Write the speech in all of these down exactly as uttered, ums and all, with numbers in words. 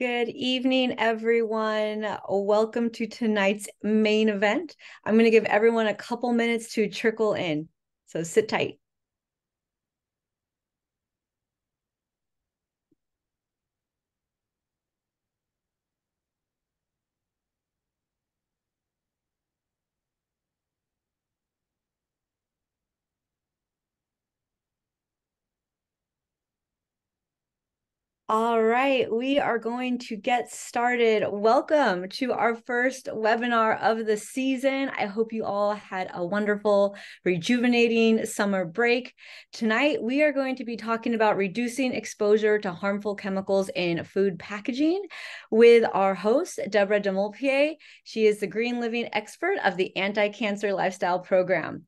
Good evening, everyone. Welcome to tonight's main event. I'm going to give everyone a couple minutes to trickle in, so sit tight. All right, we are going to get started. Welcome to our first webinar of the season. I hope you all had a wonderful, rejuvenating summer break. Tonight, we are going to be talking about reducing exposure to harmful chemicals in food packaging with our host, Deborah deMoulpied. She is the Green Living Expert of the Anticancer Lifestyle Program.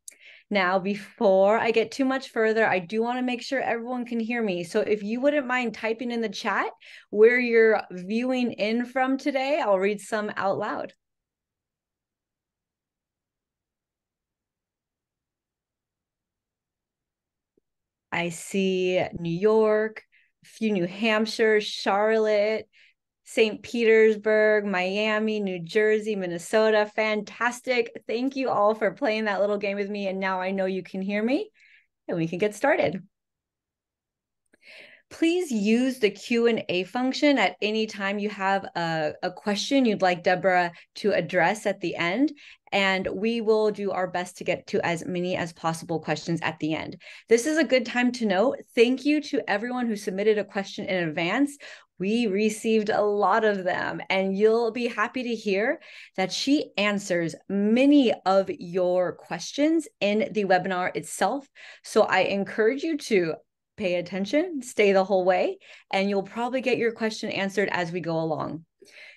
Now, before I get too much further, I do want to make sure everyone can hear me. So if you wouldn't mind typing in the chat where you're viewing in from today, I'll read some out loud. I see New York, a few New Hampshire, Charlotte, Saint Petersburg, Miami, New Jersey, Minnesota. Fantastic. Thank you all for playing that little game with me. And now I know you can hear me and we can get started. Please use the Q and A function at any time you have a, a question you'd like Deborah to address at the end, and we will do our best to get to as many as possible questions at the end. This is a good time to note, thank you to everyone who submitted a question in advance. We received a lot of them, and you'll be happy to hear that she answers many of your questions in the webinar itself. So I encourage you to pay attention, stay the whole way, and you'll probably get your question answered as we go along.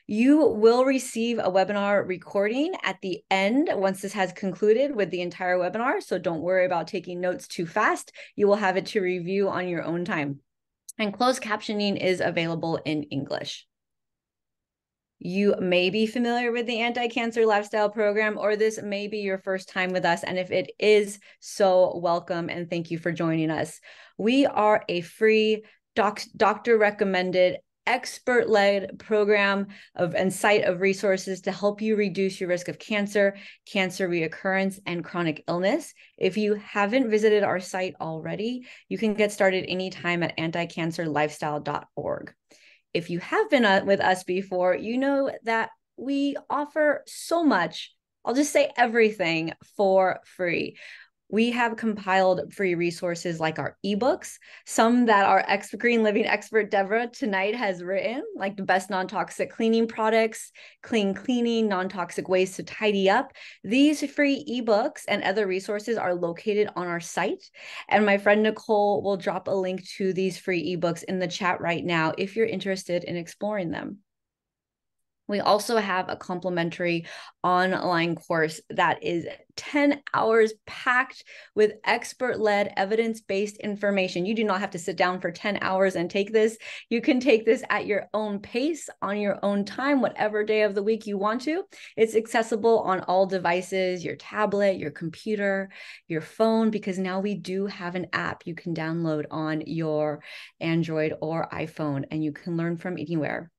You will receive a webinar recording at the end once this has concluded with the entire webinar, so don't worry about taking notes too fast. You will have it to review on your own time. And closed captioning is available in English. You may be familiar with the Anti-Cancer Lifestyle Program, or this may be your first time with us. And if it is, so welcome and thank you for joining us. We are a free doc doctor-recommended, expert-led program of and site of resources to help you reduce your risk of cancer, cancer reoccurrence, and chronic illness. If you haven't visited our site already, you can get started anytime at anticancer lifestyle dot org. If you have been with us before, you know that we offer so much, I'll just say everything for free. We have compiled free resources like our ebooks, some that our ex Green Living expert Deborah tonight has written, like the best non-toxic cleaning products, clean cleaning, non-toxic ways to tidy up. These free ebooks and other resources are located on our site. And my friend Nicole will drop a link to these free ebooks in the chat right now if you're interested in exploring them. We also have a complimentary online course that is ten hours packed with expert-led, evidence-based information. You do not have to sit down for ten hours and take this. You can take this at your own pace, on your own time, whatever day of the week you want to. It's accessible on all devices, your tablet, your computer, your phone, because now we do have an app you can download on your Android or iPhone, and you can learn from anywhere.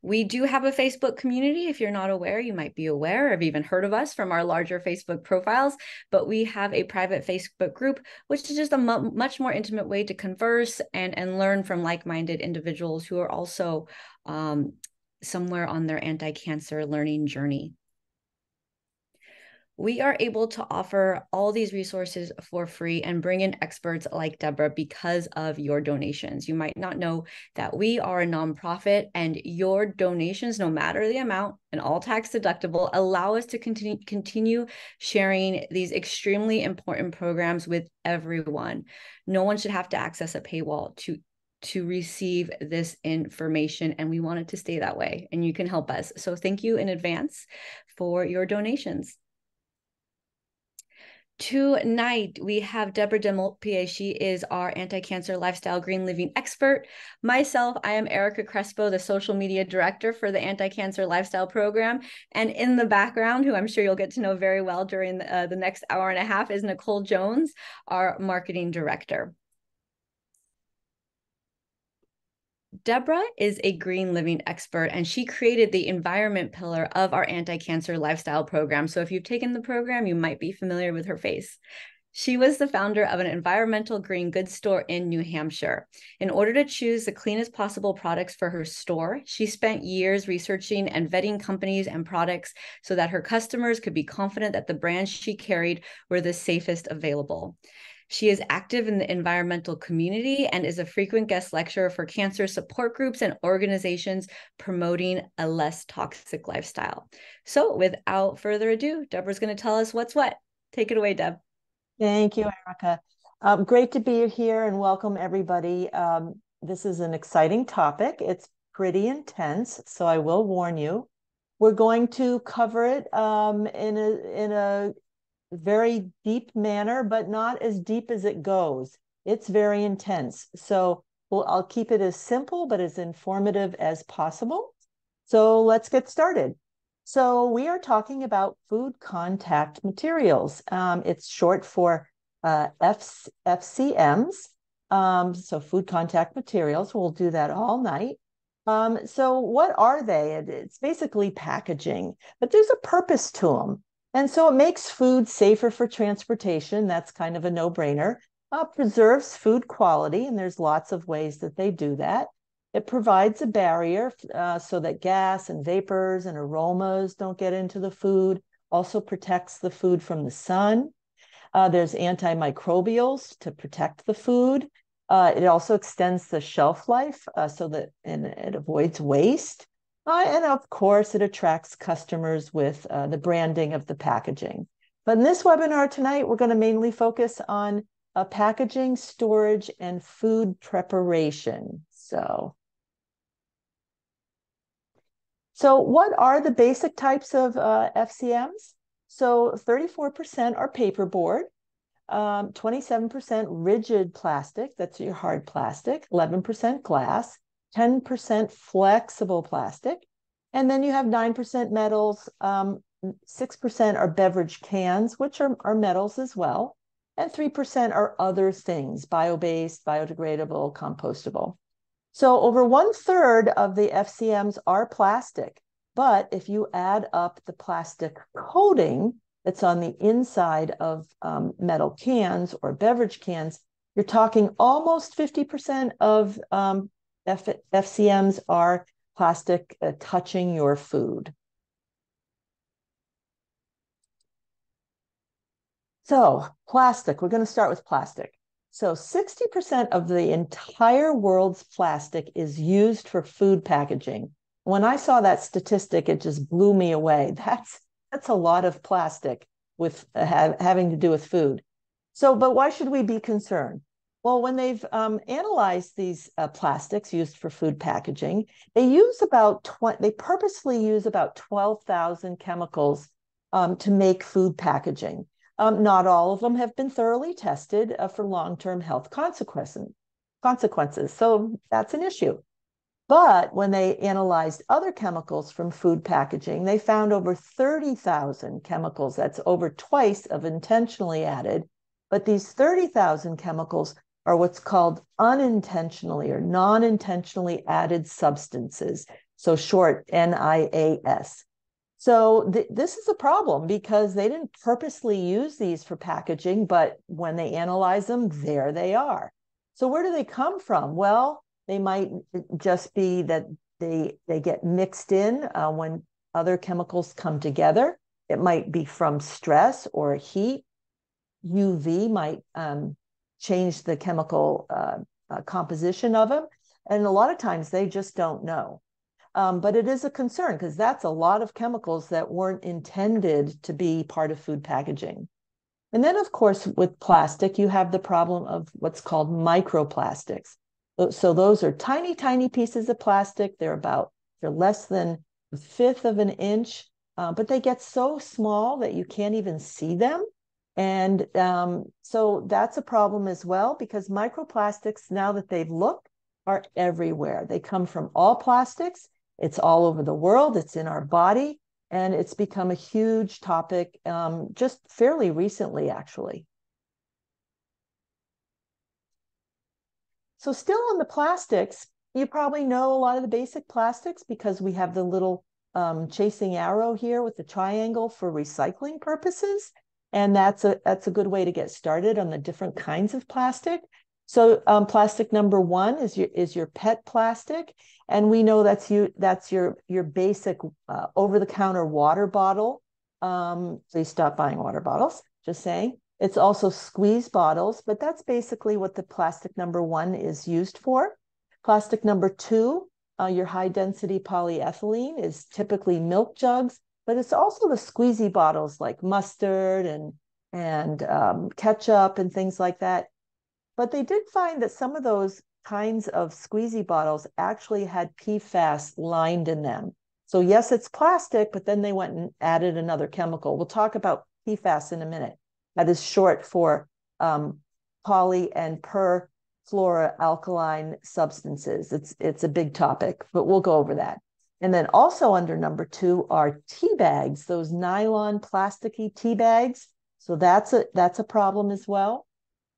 We do have a Facebook community. If you're not aware, you might be aware or have even heard of us from our larger Facebook profiles, but we have a private Facebook group, which is just a mu much more intimate way to converse and, and learn from like-minded individuals who are also um, somewhere on their anti-cancer learning journey. We are able to offer all these resources for free and bring in experts like Deborah because of your donations. You might not know that we are a nonprofit, and your donations, no matter the amount and all tax deductible, allow us to continue, continue sharing these extremely important programs with everyone. No one should have to access a paywall to, to receive this information, and we want it to stay that way, and you can help us. So thank you in advance for your donations. Tonight, we have Deborah deMoulpied. She is our anti-cancer lifestyle green living expert. Myself, I am Erica Crespo, the social media director for the Anti-Cancer Lifestyle Program. And in the background, who I'm sure you'll get to know very well during the, uh, the next hour and a half, is Nicole Jones, our marketing director. Deborah is a green living expert, and she created the environment pillar of our anti-cancer lifestyle program. So if you've taken the program, you might be familiar with her face. She was the founder of an environmental green goods store in New Hampshire. In order to choose the cleanest possible products for her store, she spent years researching and vetting companies and products so that her customers could be confident that the brands she carried were the safest available. She is active in the environmental community and is a frequent guest lecturer for cancer support groups and organizations promoting a less toxic lifestyle. So without further ado, Deborah's going to tell us what's what. Take it away, Deb. Thank you, Erica. Um, great to be here and welcome everybody. Um, this is an exciting topic. It's pretty intense, so I will warn you. We're going to cover it um, in a in a very deep manner, but not as deep as it goes. It's very intense, so we'll, I'll keep it as simple but as informative as possible. So let's get started. So we are talking about food contact materials. Um, it's short for uh, F C Ms, um, so food contact materials. We'll do that all night. Um, so what are they? It's basically packaging, but there's a purpose to them. And so it makes food safer for transportation. That's kind of a no-brainer. Uh, preserves food quality, and there's lots of ways that they do that. It provides a barrier uh, so that gas and vapors and aromas don't get into the food, also protects the food from the sun. Uh, there's antimicrobials to protect the food. Uh, it also extends the shelf life uh, so that and it avoids waste. Uh, and of course, it attracts customers with uh, the branding of the packaging. But in this webinar tonight, we're going to mainly focus on uh, packaging, storage, and food preparation. So, so what are the basic types of uh, F C Ms? So thirty-four percent are paperboard, um, twenty-seven percent rigid plastic, that's your hard plastic, eleven percent glass, ten percent flexible plastic, and then you have nine percent metals, um, six percent are beverage cans, which are, are metals as well, and three percent are other things, bio-based, biodegradable, compostable. So over one third of the F C Ms are plastic, but if you add up the plastic coating that's on the inside of um, metal cans or beverage cans, you're talking almost fifty percent of um, F C Ms are plastic uh, touching your food. So plastic, we're going to start with plastic. So sixty percent of the entire world's plastic is used for food packaging. When I saw that statistic, it just blew me away. That's, that's a lot of plastic with uh, ha having to do with food. So, but why should we be concerned? Well, when they've um, analyzed these uh, plastics used for food packaging, they use about twenty, they purposely use about twelve thousand chemicals um, to make food packaging. Um, not all of them have been thoroughly tested uh, for long-term health consequences, consequences, so that's an issue. But when they analyzed other chemicals from food packaging, they found over thirty thousand chemicals. That's over twice of intentionally added. But these thirty thousand chemicals are what's called unintentionally or non-intentionally added substances, so short N I A S. So th this is a problem because they didn't purposely use these for packaging, but when they analyze them, there they are. So where do they come from? Well, they might just be that they, they get mixed in uh, when other chemicals come together. It might be from stress or heat. U V might um, change the chemical uh, uh, composition of them. And a lot of times they just don't know. Um, but it is a concern because that's a lot of chemicals that weren't intended to be part of food packaging. And then, of course, with plastic, you have the problem of what's called microplastics. So those are tiny, tiny pieces of plastic. They're about, they're less than a fifth of an inch, uh, but they get so small that you can't even see them. And um, so that's a problem as well because microplastics, now that they've looked, are everywhere. They come from all plastics. It's all over the world, it's in our body, and it's become a huge topic um, just fairly recently, actually. So still on the plastics, You probably know a lot of the basic plastics because we have the little um, chasing arrow here with the triangle for recycling purposes. And that's a, that's a good way to get started on the different kinds of plastic. So um, plastic number one is your, is your P E T plastic. And we know that's, you, that's your, your basic uh, over-the-counter water bottle. Um, please stop buying water bottles, just saying. It's also squeeze bottles, but that's basically what the plastic number one is used for. Plastic number two, uh, your high-density polyethylene, is typically milk jugs, but it's also the squeezy bottles like mustard and, and um, ketchup and things like that. But they did find that some of those kinds of squeezy bottles actually had P FAS lined in them. So yes, it's plastic, but then they went and added another chemical. We'll talk about P FAS in a minute. That is short for um, poly and perfluoroalkyl substances. It's, it's a big topic, but we'll go over that. And then also under number two are tea bags, those nylon plasticky tea bags. So that's a, that's a problem as well.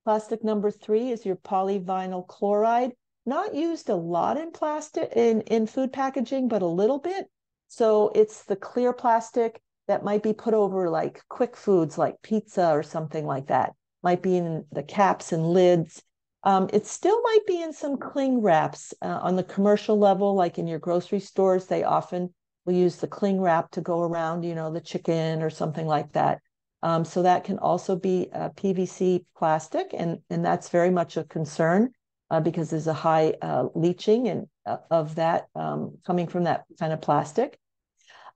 Plastic number three is your polyvinyl chloride, not used a lot in plastic in, in food packaging, but a little bit. So it's the clear plastic that might be put over like quick foods like pizza or something like that. Might be in the caps and lids. Um, it still might be in some cling wraps uh, on the commercial level, like in your grocery stores. They often will use the cling wrap to go around, you know, the chicken or something like that. Um, so that can also be uh, P V C plastic, and, and that's very much a concern uh, because there's a high uh, leaching and uh, of that um, coming from that kind of plastic.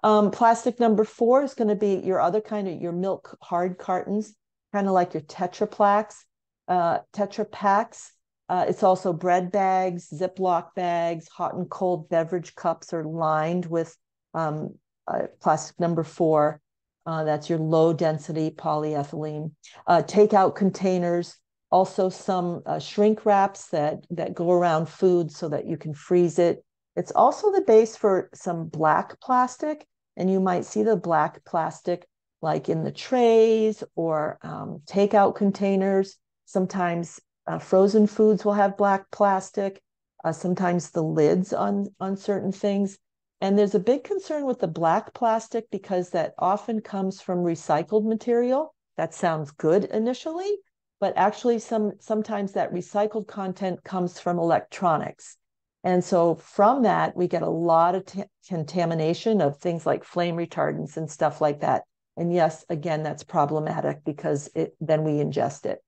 Um, plastic number four is going to be your other kind of your milk hard cartons, kind of like your Tetra Paks, uh, Tetra Paks. Uh, it's also bread bags, Ziploc bags, hot and cold beverage cups are lined with um, uh, plastic number four. Uh, that's your low density polyethylene. Uh, takeout containers, also some uh, shrink wraps that, that go around food so that you can freeze it. It's also the base for some black plastic. And you might see the black plastic like in the trays or um, takeout containers. Sometimes uh, frozen foods will have black plastic, uh, sometimes the lids on, on certain things. And there's a big concern with the black plastic because that often comes from recycled material. That sounds good initially, but actually some sometimes that recycled content comes from electronics. And so from that, we get a lot of contamination of things like flame retardants and stuff like that. And yes, again, that's problematic because it, then we ingest it.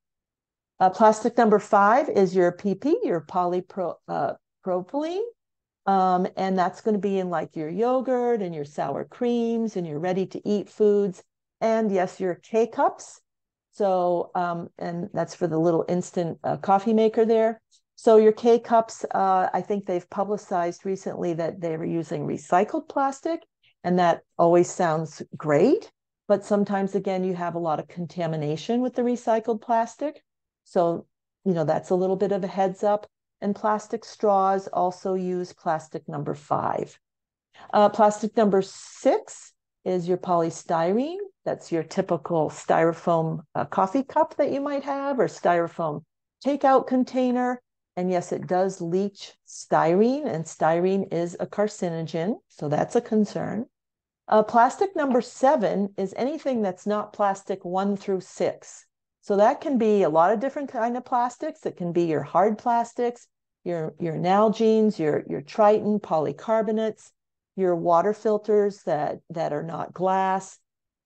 Uh, plastic number five is your P P, your polypropylene. Uh, um, and that's going to be in like your yogurt and your sour creams and your ready-to-eat foods. And yes, your K-cups. So, um, and that's for the little instant uh, coffee maker there. So your K-cups, uh, I think they've publicized recently that they were using recycled plastic, and that always sounds great. But sometimes, again, you have a lot of contamination with the recycled plastic. So, you know, that's a little bit of a heads up. And plastic straws also use plastic number five. Uh, plastic number six is your polystyrene. That's your typical styrofoam uh, coffee cup that you might have, or styrofoam takeout container. And yes, it does leach styrene, and styrene is a carcinogen, so that's a concern. Uh, plastic number seven is anything that's not plastic one through six. So that can be a lot of different kinds of plastics. It can be your hard plastics, your, your Nalgenes, your, your Tritan, polycarbonates, your water filters that, that are not glass.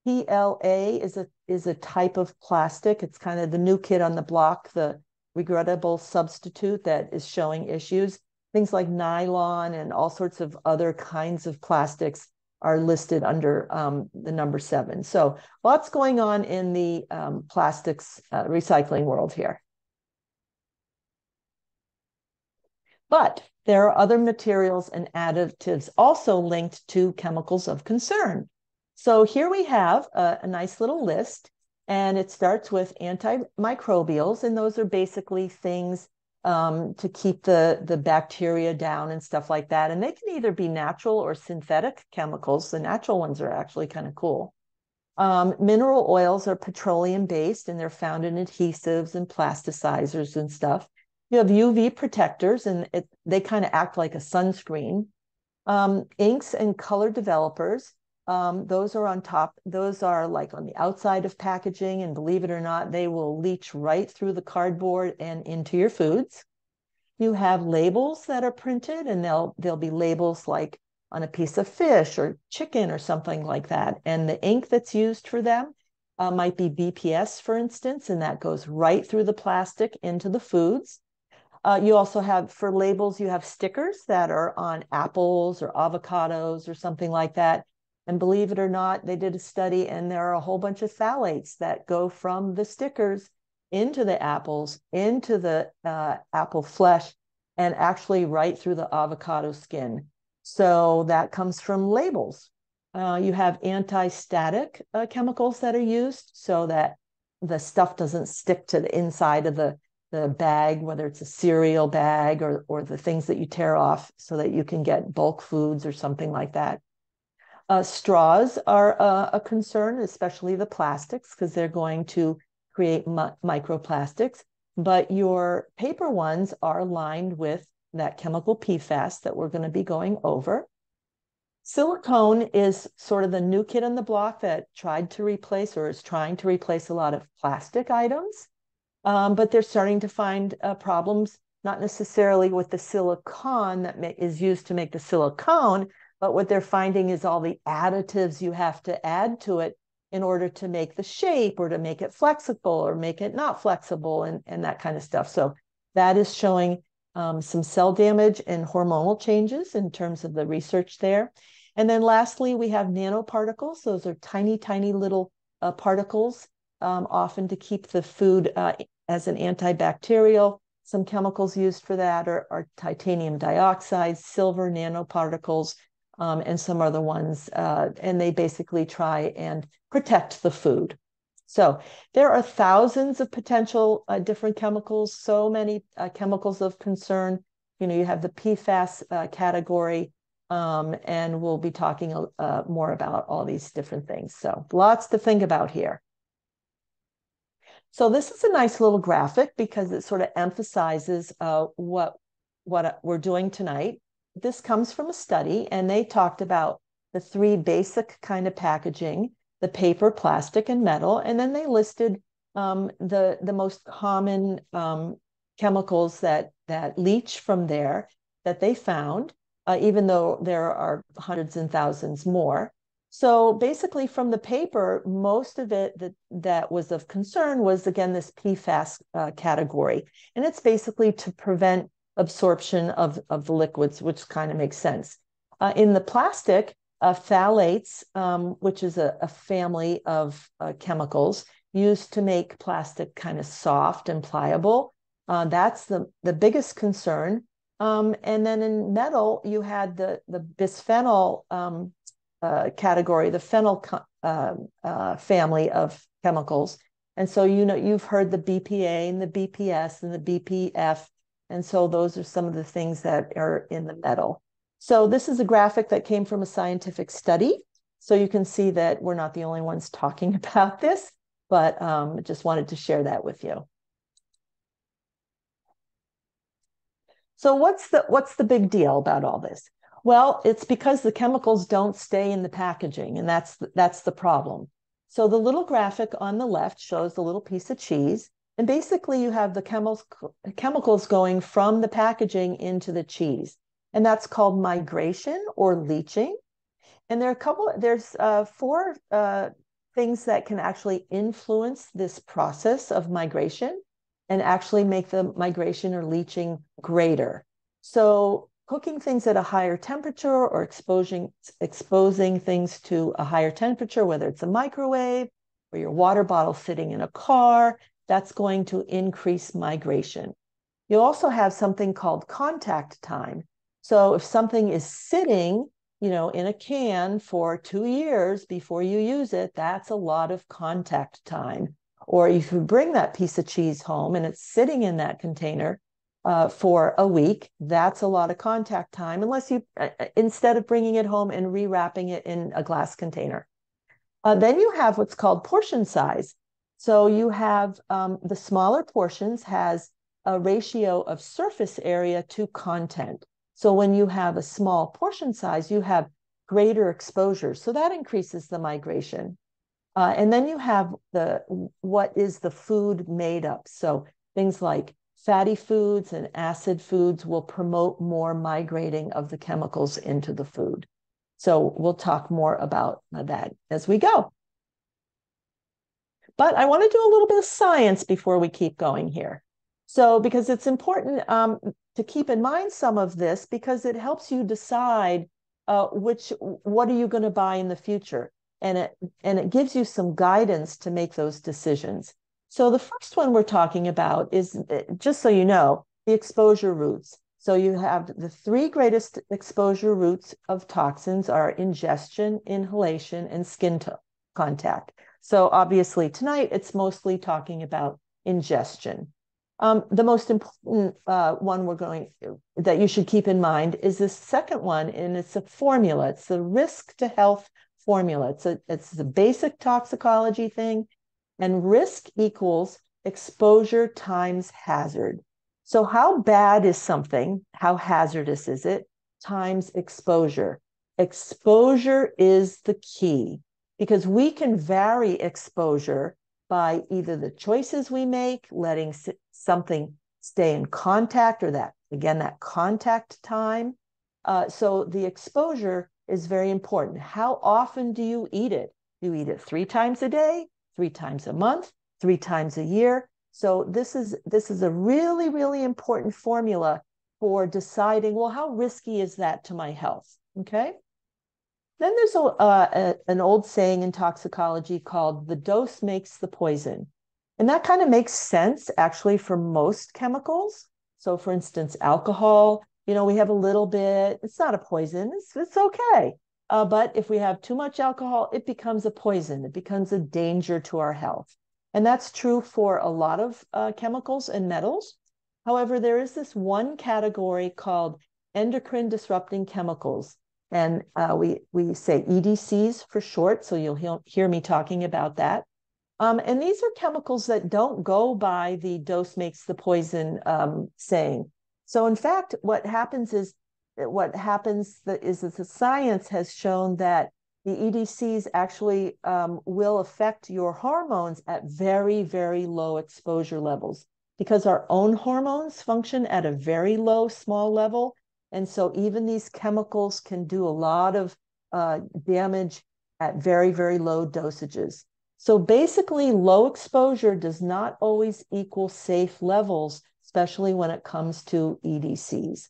P L A is a, is a type of plastic. It's kind of the new kid on the block, the regrettable substitute that is showing issues. Things like nylon and all sorts of other kinds of plastics are listed under um, the number seven. So lots going on in the um, plastics uh, recycling world here. But there are other materials and additives also linked to chemicals of concern. So here we have a, a nice little list. And it starts with antimicrobials, and those are basically things um, to keep the, the bacteria down and stuff like that. And they can either be natural or synthetic chemicals. The natural ones are actually kind of cool. Um, mineral oils are petroleum-based, and they're found in adhesives and plasticizers and stuff. You have U V protectors, and it, they kind of act like a sunscreen. Um, inks and color developers, um, those are on top. Those are like on the outside of packaging, and believe it or not, they will leach right through the cardboard and into your foods. You have labels that are printed, and they'll they'll be labels like on a piece of fish or chicken or something like that. And the ink that's used for them uh, might be B P S, for instance, and that goes right through the plastic into the foods. Uh, you also have, for labels, you have stickers that are on apples or avocados or something like that. And believe it or not, they did a study, and there are a whole bunch of phthalates that go from the stickers into the apples, into the uh, apple flesh, and actually right through the avocado skin. So that comes from labels. Uh, you have anti-static uh, chemicals that are used so that the stuff doesn't stick to the inside of the, the bag, whether it's a cereal bag or, or the things that you tear off so that you can get bulk foods or something like that. Uh, straws are uh, a concern, especially the plastics, because they're going to create mi microplastics. But your paper ones are lined with that chemical P FAS that we're going to be going over. Silicone is sort of the new kid on the block that tried to replace or is trying to replace a lot of plastic items, um, but they're starting to find uh, problems, not necessarily with the silicone that is used to make the silicone, but what they're finding is all the additives you have to add to it in order to make the shape or to make it flexible or make it not flexible and, and that kind of stuff. So that is showing Um, some cell damage and hormonal changes in terms of the research there. And then lastly, we have nanoparticles. Those are tiny, tiny little uh, particles, um, often to keep the food uh, as an antibacterial. Some chemicals used for that are, are titanium dioxide, silver nanoparticles, um, and some other ones. Uh, and they basically try and protect the food. So there are thousands of potential uh, different chemicals, so many uh, chemicals of concern. You know, you have the P FAS uh, category, um, and we'll be talking uh, more about all these different things. So lots to think about here. So this is a nice little graphic because it sort of emphasizes uh, what, what we're doing tonight. This comes from a study, and they talked about the three basic kind of packaging: the paper, plastic, and metal. And then they listed um, the, the most common um, chemicals that, that leach from there that they found, uh, even though there are hundreds and thousands more. So basically from the paper, most of it that, that was of concern was, again, this P FAS uh, category. And it's basically to prevent absorption of, of the liquids, which kind of makes sense. Uh, in the plastic, Uh, phthalates, um, which is a, a family of uh, chemicals used to make plastic kind of soft and pliable. Uh, that's the, the biggest concern. Um, and then in metal, you had the, the bisphenol um, uh, category, the phenol uh, uh, family of chemicals. And so, you know, you've heard the B P A and the B P S and the B P F. And so those are some of the things that are in the metal. So this is a graphic that came from a scientific study. So you can see that we're not the only ones talking about this, but um, just wanted to share that with you. So what's the, what's the big deal about all this? Well, it's because the chemicals don't stay in the packaging, and that's the, that's the problem. So the little graphic on the left shows the little piece of cheese, and basically you have the chemicals, chemicals going from the packaging into the cheese. And that's called migration or leaching. And there are a couple, there's uh, four uh, things that can actually influence this process of migration and actually make the migration or leaching greater. So cooking things at a higher temperature or exposing, exposing things to a higher temperature, whether it's a microwave or your water bottle sitting in a car, that's going to increase migration. You also have something called contact time. So if something is sitting, you know, in a can for two years before you use it, that's a lot of contact time. Or if you bring that piece of cheese home and it's sitting in that container uh, for a week, that's a lot of contact time, unless you, uh, instead of bringing it home and rewrapping it in a glass container. Uh, then you have what's called portion size. So you have um, the smaller portions has a ratio of surface area to content. So when you have a small portion size, you have greater exposure. So that increases the migration. Uh, and then you have the what is the food made up. So things like fatty foods and acid foods will promote more migrating of the chemicals into the food. So we'll talk more about that as we go. But I want to do a little bit of science before we keep going here. So because it's important um, to keep in mind some of this, because it helps you decide uh, which what are you going to buy in the future. And it, and it gives you some guidance to make those decisions. So the first one we're talking about is, just so you know, the exposure routes. So you have the three greatest exposure routes of toxins are ingestion, inhalation, and skin contact. So obviously tonight, it's mostly talking about ingestion. Um, the most important uh, one we're going that you should keep in mind is this second one, and it's a formula. It's the risk to health formula. It's a, it's the basic toxicology thing, and risk equals exposure times hazard. So how bad is something, how hazardous is it, times exposure. Exposure is the key, because we can vary exposure by either the choices we make, letting something stay in contact, or that, again, that contact time. Uh, so the exposure is very important. How often do you eat it? You eat it three times a day, three times a month, three times a year. So this is, this is a really, really important formula for deciding, well, how risky is that to my health, okay? Then there's a, uh, a, an old saying in toxicology called the dose makes the poison. And that kind of makes sense actually for most chemicals. So for instance, alcohol, you know, we have a little bit, it's not a poison, it's, it's okay. Uh, but if we have too much alcohol, it becomes a poison. It becomes a danger to our health. And that's true for a lot of uh, chemicals and metals. However, there is this one category called endocrine disrupting chemicals. And uh, we, we say E D Cs for short, so you'll he hear me talking about that. Um, and these are chemicals that don't go by the dose makes the poison um, saying. So in fact, what happens is, what happens that is that the science has shown that the E D Cs actually um, will affect your hormones at very, very low exposure levels, because our own hormones function at a very low, small level. And so even these chemicals can do a lot of uh, damage at very, very low dosages. So basically, low exposure does not always equal safe levels, especially when it comes to E D Cs.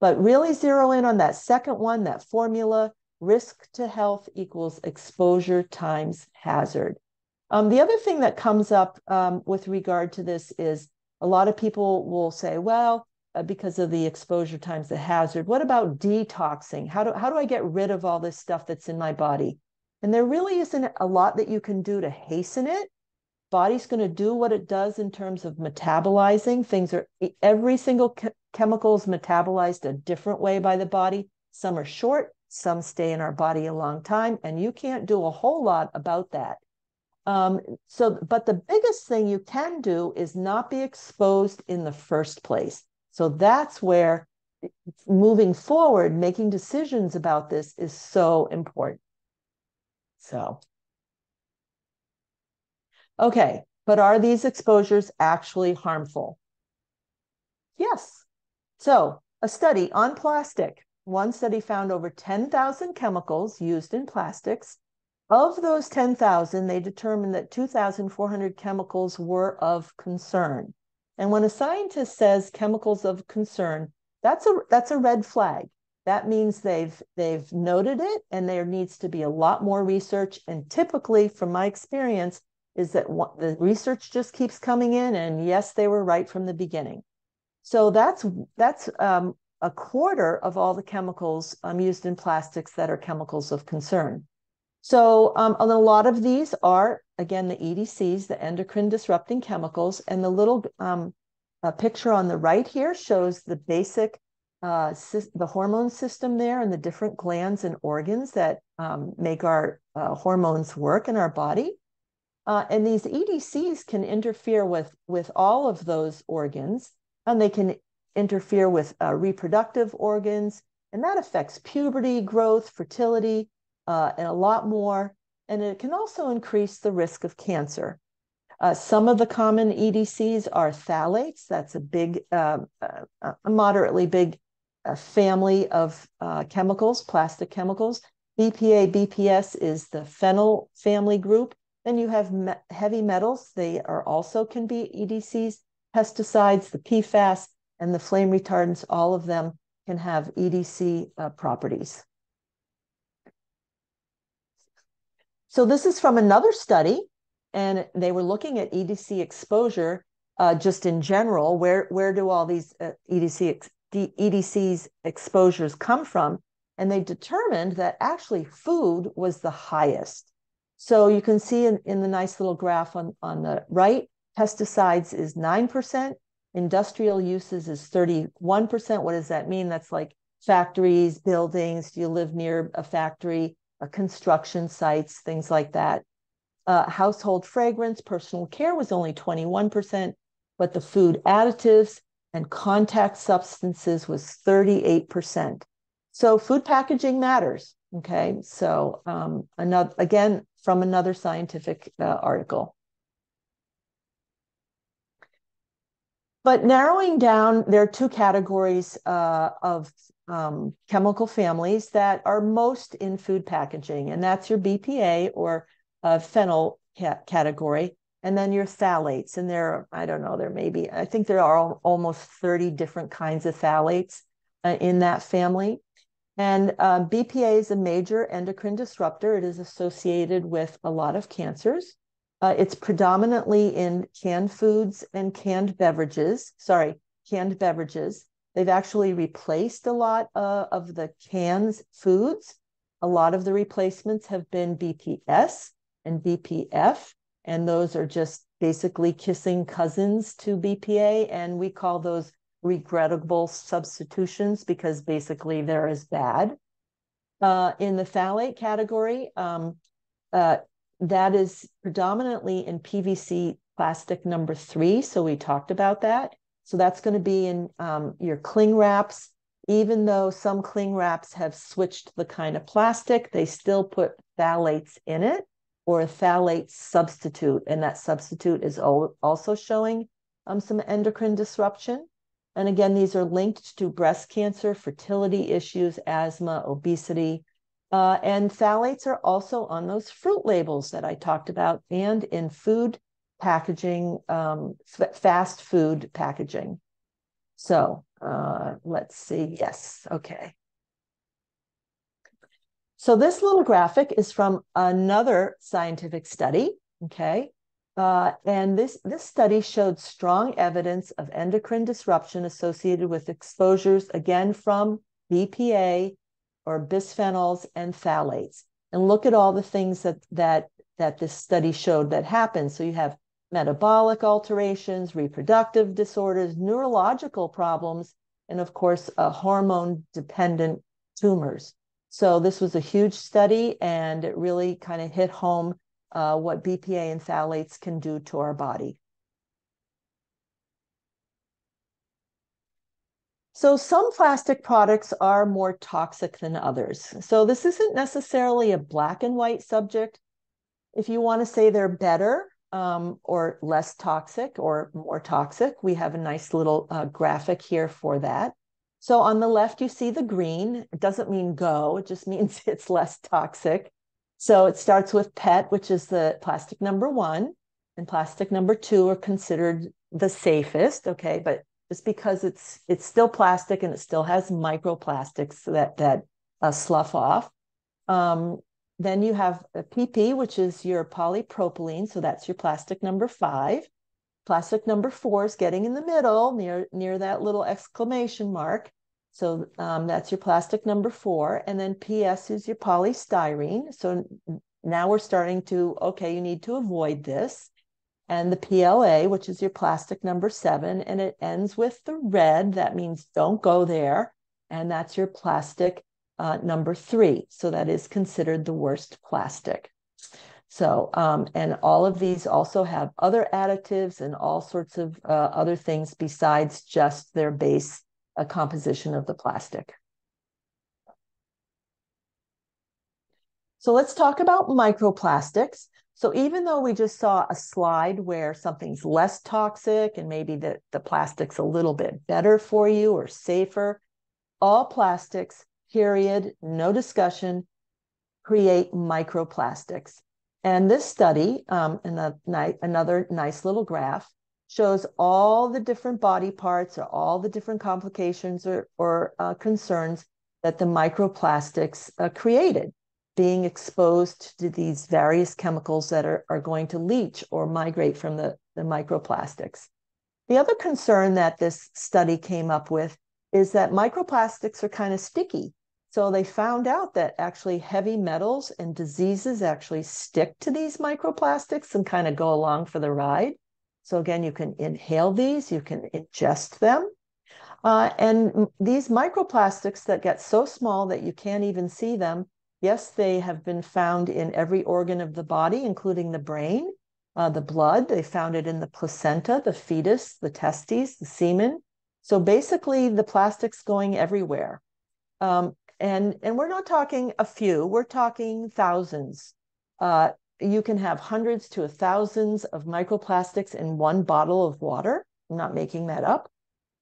But really zero in on that second one, that formula, risk to health equals exposure times hazard. Um, the other thing that comes up um, with regard to this is a lot of people will say, well, uh, because of the exposure times the hazard, what about detoxing? How do, how do I get rid of all this stuff that's in my body? And there really isn't a lot that you can do to hasten it. Body's going to do what it does in terms of metabolizing. Things are, every single chemical is metabolized a different way by the body. Some are short, some stay in our body a long time, and you can't do a whole lot about that. Um, so, but the biggest thing you can do is not be exposed in the first place. So that's where moving forward, making decisions about this is so important. So, okay, but are these exposures actually harmful? Yes. So a study on plastic. One study found over ten thousand chemicals used in plastics. Of those ten thousand, they determined that two thousand four hundred chemicals were of concern. And when a scientist says chemicals of concern, that's a, that's a red flag. That means they've, they've noted it, and there needs to be a lot more research. And typically, from my experience, is that the research just keeps coming in, and yes, they were right from the beginning. So that's, that's um, a quarter of all the chemicals um, used in plastics that are chemicals of concern. So um, and a lot of these are, again, the E D Cs, the endocrine disrupting chemicals, and the little um, uh, picture on the right here shows the basic, uh, the hormone system there and the different glands and organs that um, make our uh, hormones work in our body. Uh, and these E D Cs can interfere with, with all of those organs. and they can interfere with uh, reproductive organs, and that affects puberty, growth, fertility, uh, and a lot more. And it can also increase the risk of cancer. Uh, some of the common E D Cs are phthalates. That's a big, uh, a moderately big uh, family of uh, chemicals, plastic chemicals. B P A, B P S is the phenyl family group. Then you have me heavy metals. They are also can be E D Cs. Pesticides, the P FAS, and the flame retardants, all of them can have E D C uh, properties. So this is from another study, and they were looking at E D C exposure uh, just in general. Where, where do all these uh, E D C ex D E D Cs exposures come from? And they determined that actually food was the highest. So you can see in, in the nice little graph on, on the right, pesticides is nine percent, industrial uses is thirty-one percent. What does that mean? That's like factories, buildings, do you live near a factory, a construction sites, things like that. Uh, household fragrance, personal care was only twenty-one percent, but the food additives and contact substances was thirty-eight percent. So food packaging matters, okay? So um, another, again, from another scientific uh, article. But narrowing down, there are two categories uh, of um, chemical families that are most in food packaging, and that's your B P A or uh, phenyl ca category, and then your phthalates. And there are, I don't know, there may be, I think there are al almost thirty different kinds of phthalates uh, in that family. And uh, B P A is a major endocrine disruptor. It is associated with a lot of cancers. Uh, it's predominantly in canned foods and canned beverages. Sorry, canned beverages. They've actually replaced a lot uh, of the canned foods. A lot of the replacements have been B P S and B P F, and those are just basically kissing cousins to B P A, and we call those regrettable substitutions because basically they're as bad. Uh, in the phthalate category, um, uh, that is predominantly in P V C plastic number three. So we talked about that. So that's going to be in um, your cling wraps. Even though some cling wraps have switched the kind of plastic, they still put phthalates in it or a phthalate substitute. And that substitute is also showing um, some endocrine disruption. And again, these are linked to breast cancer, fertility issues, asthma, obesity. Uh, and phthalates are also on those fruit labels that I talked about and in food packaging, um, fast food packaging. So uh, let's see. Yes. Okay. So this little graphic is from another scientific study. Okay. Uh, and this, this study showed strong evidence of endocrine disruption associated with exposures, again, from B P A, or bisphenols and phthalates. And look at all the things that, that, that this study showed that happened. So you have metabolic alterations, reproductive disorders, neurological problems, and of course, uh, hormone-dependent tumors. So this was a huge study, and it really kind of hit home uh, what B P A and phthalates can do to our body. So some plastic products are more toxic than others. So this isn't necessarily a black and white subject. If you want to say they're better um, or less toxic or more toxic, we have a nice little uh, graphic here for that. So on the left, you see the green. It doesn't mean go, it just means it's less toxic. So it starts with P E T, which is the plastic number one, and plastic number two are considered the safest, okay, but just because it's it's still plastic and it still has microplastics that that uh, slough off. Um, then you have a P P, which is your polypropylene, so that's your plastic number five. Plastic number four is getting in the middle near near that little exclamation mark, so um, that's your plastic number four. And then P S is your polystyrene. So now we're starting to okay, you need to avoid this. And the P L A, which is your plastic number seven, and it ends with the red. That means don't go there. And that's your plastic uh, number three. So that is considered the worst plastic. So, um, and all of these also have other additives and all sorts of uh, other things besides just their base uh, composition of the plastic. So let's talk about microplastics. So even though we just saw a slide where something's less toxic and maybe that the plastic's a little bit better for you or safer, all plastics, period, no discussion, create microplastics. And this study, um, and a ni- another nice little graph, shows all the different body parts or all the different complications or, or uh, concerns that the microplastics uh, created, being exposed to these various chemicals that are, are going to leach or migrate from the, the microplastics. The other concern that this study came up with is that microplastics are kind of sticky. So they found out that actually heavy metals and diseases actually stick to these microplastics and kind of go along for the ride. So again, you can inhale these, you can ingest them. Uh, and these microplastics that get so small that you can't even see them, yes, they have been found in every organ of the body, including the brain, uh, the blood. They found it in the placenta, the fetus, the testes, the semen. So basically the plastic's going everywhere. Um, And, and we're not talking a few, we're talking thousands. Uh, you can have hundreds to thousands of microplastics in one bottle of water. I'm not making that up.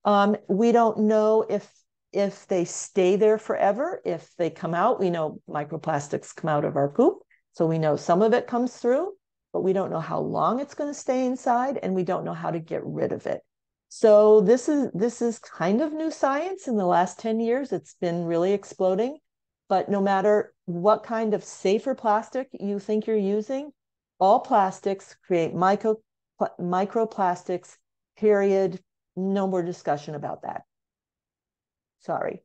Um, we don't know if, if they stay there forever, if they come out. We know microplastics come out of our poop, so we know some of it comes through, but we don't know how long it's going to stay inside, and we don't know how to get rid of it. So this is this is kind of new science. In the last ten years, it's been really exploding. But no matter what kind of safer plastic you think you're using, all plastics create micro, microplastics, period. No more discussion about that. Sorry.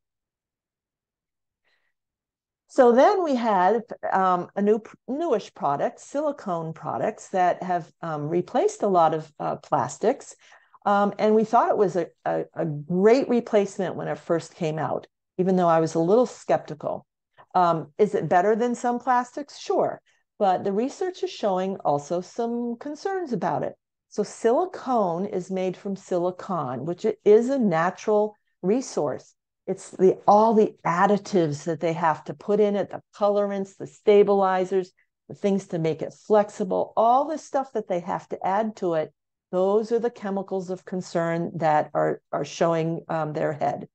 So then we had um, a new, newish product, silicone products that have um, replaced a lot of uh, plastics. Um, and we thought it was a, a, a great replacement when it first came out, even though I was a little skeptical. Um, is it better than some plastics? Sure. But the research is showing also some concerns about it. So silicone is made from silicon, which is a natural resource. It's the all the additives that they have to put in it, the colorants, the stabilizers, the things to make it flexible, all the stuff that they have to add to it. Those are the chemicals of concern that are, are showing um, their head.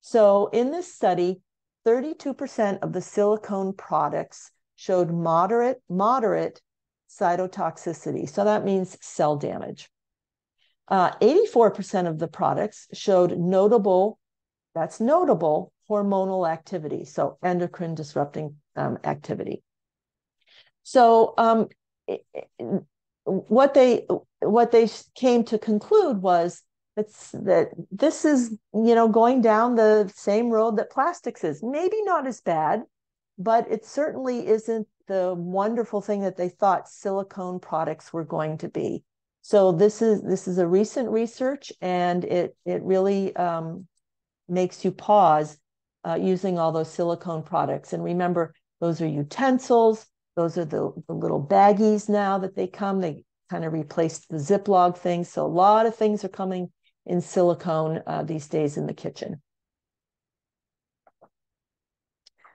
So in this study, thirty-two percent of the silicone products showed moderate, moderate cytotoxicity. So that means cell damage. Uh, eighty-four percent of the products showed notable, that's notable, hormonal activity. So endocrine disrupting um, activity. So um, it, it, what they what they came to conclude was that's that this is, you know, going down the same road that plastics is. Maybe not as bad, but it certainly isn't the wonderful thing that they thought silicone products were going to be. So this is this is a recent research, and it it really um, makes you pause uh, using all those silicone products. And remember, those are utensils. Those are the, the little baggies now that they come. They kind of replaced the Ziploc things. So a lot of things are coming in silicone uh, these days in the kitchen.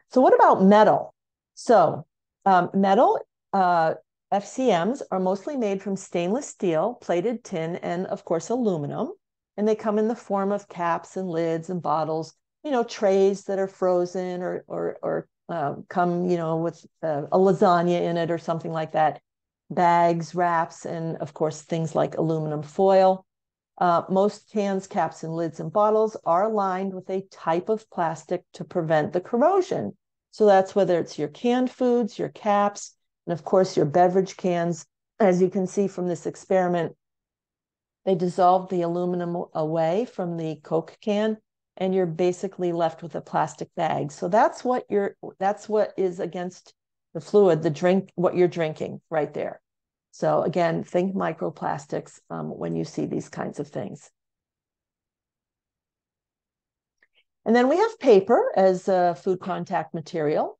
So what about metal? So um, metal uh, F C Ms are mostly made from stainless steel, plated tin, and of course, aluminum. And they come in the form of caps and lids and bottles, you know, trays that are frozen or, or, or Uh, come, you know, with uh, a lasagna in it or something like that, bags, wraps, and of course, things like aluminum foil. Uh, most cans, caps, and lids and bottles are lined with a type of plastic to prevent the corrosion. So that's whether it's your canned foods, your caps, and of course, your beverage cans. As you can see from this experiment, they dissolved the aluminum away from the Coke can, and you're basically left with a plastic bag. So that's what you're, that's what is against the fluid, the drink, what you're drinking right there. So again, think microplastics um, when you see these kinds of things. And then we have paper as a food contact material.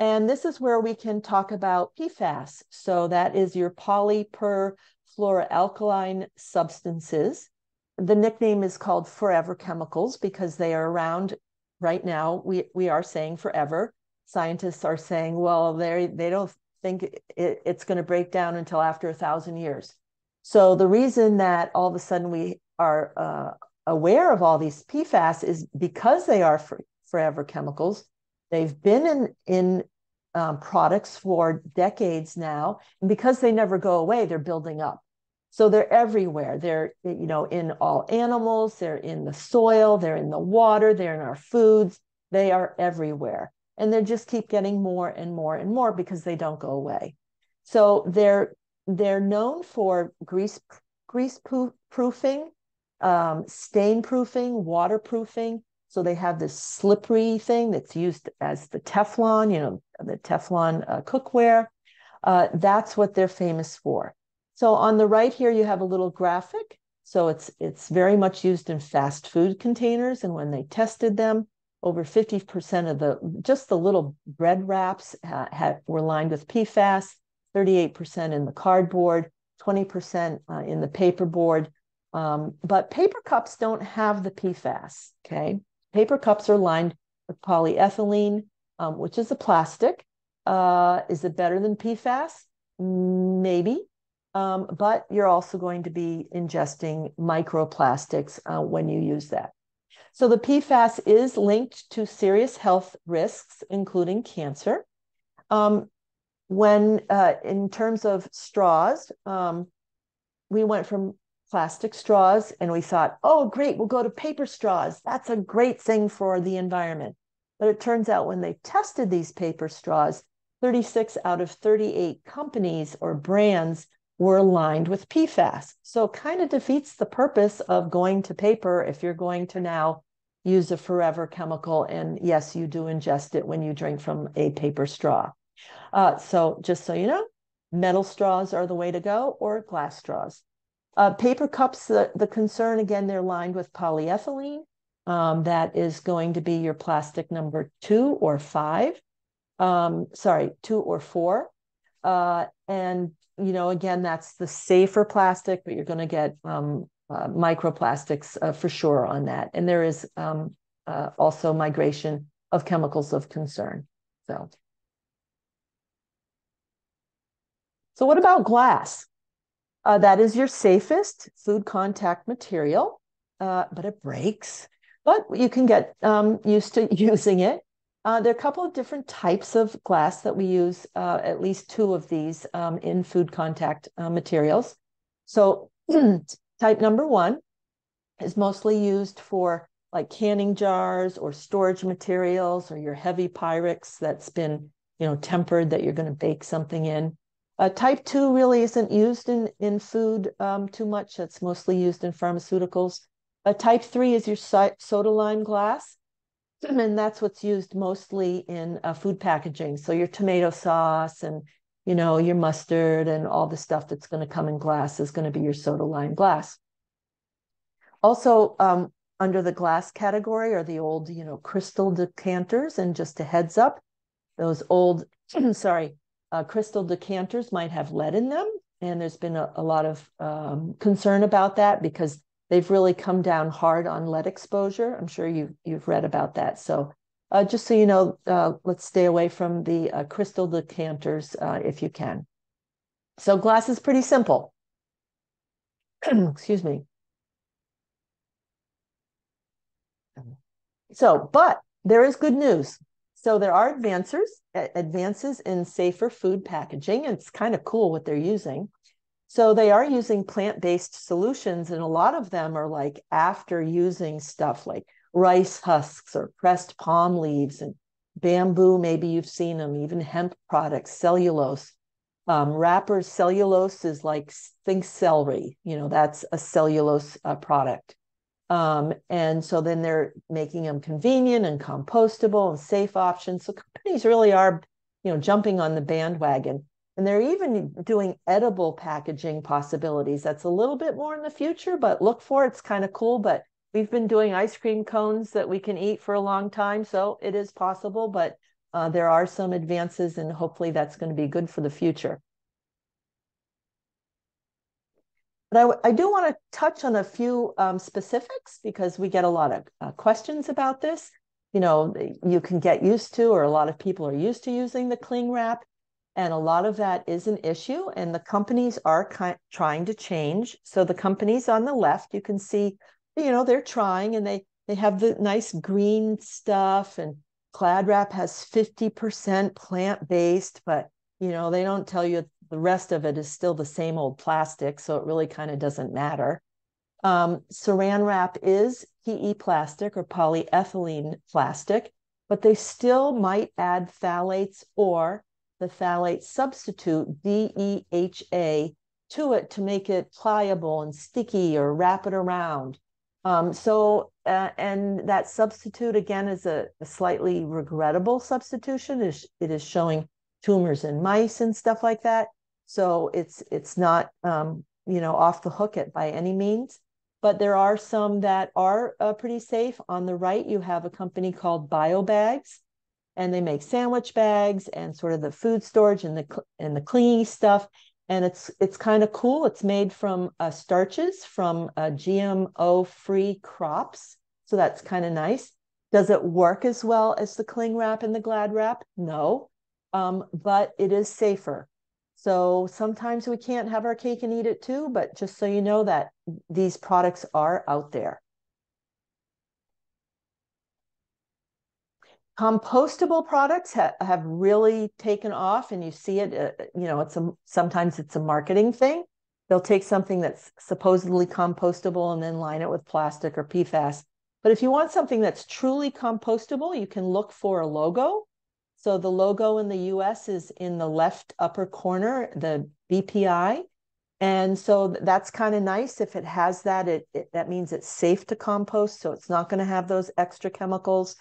And this is where we can talk about P FAS. So that is your polyperfluoroalkyl substances. The nickname is called forever chemicals because they are around right now. We, we are saying forever. Scientists are saying, well, they they don't think it, it's going to break down until after a thousand years. So the reason that all of a sudden we are uh, aware of all these P FAS is because they are for, forever chemicals. They've been in, in um, products for decades now, and because they never go away, they're building up. So they're everywhere. They're, you know, in all animals, they're in the soil, they're in the water, they're in our foods, they are everywhere. And they just keep getting more and more and more because they don't go away. So they're they're known for grease grease proofing, um, stain proofing, waterproofing. So they have this slippery thing that's used as the Teflon, you know, the Teflon uh, cookware. Uh, that's what they're famous for. So on the right here, you have a little graphic. So it's it's very much used in fast food containers. And when they tested them, over fifty percent of the, just the little bread wraps uh, had, were lined with P FAS, thirty-eight percent in the cardboard, twenty percent uh, in the paperboard. Um, but paper cups don't have the P FAS, okay? Paper cups are lined with polyethylene, um, which is a plastic. Uh, is it better than P FAS? Maybe. Um, but you're also going to be ingesting microplastics uh, when you use that. So the P FAS is linked to serious health risks, including cancer. Um, when, uh, in terms of straws, um, we went from plastic straws and we thought, oh, great, we'll go to paper straws. That's a great thing for the environment. But it turns out when they tested these paper straws, thirty-six out of thirty-eight companies or brands were lined with P FAS. So it kind of defeats the purpose of going to paper if you're going to now use a forever chemical. And yes, you do ingest it when you drink from a paper straw. Uh, so just so you know, metal straws are the way to go, or glass straws. Uh, paper cups, the, the concern, again, they're lined with polyethylene. Um, that is going to be your plastic number two or five. Um, sorry, two or four. Uh, and you know, again, that's the safer plastic, but you're going to get um, uh, microplastics uh, for sure on that. And there is um, uh, also migration of chemicals of concern. So, so what about glass? Uh, that is your safest food contact material, uh, but it breaks. But you can get um, used to using it. Uh, there are a couple of different types of glass that we use, uh, at least two of these um, in food contact uh, materials. So type number one is mostly used for like canning jars or storage materials or your heavy Pyrex that's been, you know, tempered that you're going to bake something in. Uh, type two really isn't used in, in food um, too much. That's mostly used in pharmaceuticals. Uh, type three is your so- soda lime glass. And that's what's used mostly in uh, food packaging. So your tomato sauce and, you know, your mustard and all the stuff that's going to come in glass is going to be your soda lime glass. Also, um, under the glass category are the old, you know, crystal decanters. And just a heads up, those old, sorry, uh, crystal decanters might have lead in them. And there's been a, a lot of um, concern about that because they've really come down hard on lead exposure. I'm sure you, you've read about that. So uh, just so you know, uh, let's stay away from the uh, crystal decanters uh, if you can. So glass is pretty simple. Excuse me. So, but there is good news. So there are advances, advances in safer food packaging. And it's kind of cool what they're using. So they are using plant-based solutions, and a lot of them are like after using stuff like rice husks or pressed palm leaves and bamboo, maybe you've seen them, even hemp products, cellulose. Um, wrappers, cellulose is like, think celery, you know, that's a cellulose uh, product. Um, and so then they're making them convenient and compostable and safe options. So companies really are, you know, jumping on the bandwagon. And they're even doing edible packaging possibilities. That's a little bit more in the future, but look for it. It's kind of cool. But we've been doing ice cream cones that we can eat for a long time. So it is possible, but Uh, there are some advances, and hopefully that's going to be good for the future. But I, I do want to touch on a few um, specifics, because we get a lot of uh, questions about this. You know, you can get used to, or a lot of people are used to using the cling wrap, and a lot of that is an issue, and the companies are kind of trying to change. So the companies on the left, you can see, you know, they're trying, and they, they have the nice green stuff, and Clad Wrap has fifty percent plant-based, but, you know, they don't tell you the rest of it is still the same old plastic, so it really kind of doesn't matter. Um, Saran Wrap is P E plastic or polyethylene plastic, but they still might add phthalates or the phthalate substitute D E H A to it to make it pliable and sticky or wrap it around. Um, so, uh, and that substitute, again, is a, a slightly regrettable substitution. It is, it is showing tumors in mice and stuff like that. So it's, it's not, um, you know, off the hook it by any means. But there are some that are uh, pretty safe. On the right, you have a company called BioBags, and they make sandwich bags and sort of the food storage and the, and the clingy stuff. And it's it's kind of cool. It's made from uh, starches from uh, G M O-free crops. So that's kind of nice. Does it work as well as the cling wrap and the Glad Wrap? No, um, but it is safer. So sometimes we can't have our cake and eat it too, but just so you know that these products are out there. Compostable products ha have really taken off, and you see it, uh, you know, it's a, sometimes it's a marketing thing. They'll take something that's supposedly compostable and then line it with plastic or P FAS. But if you want something that's truly compostable, you can look for a logo. So the logo in the U S is in the left upper corner, the B P I. And so that's kind of nice. If it has that, it, it that means it's safe to compost. So it's not going to have those extra chemicals.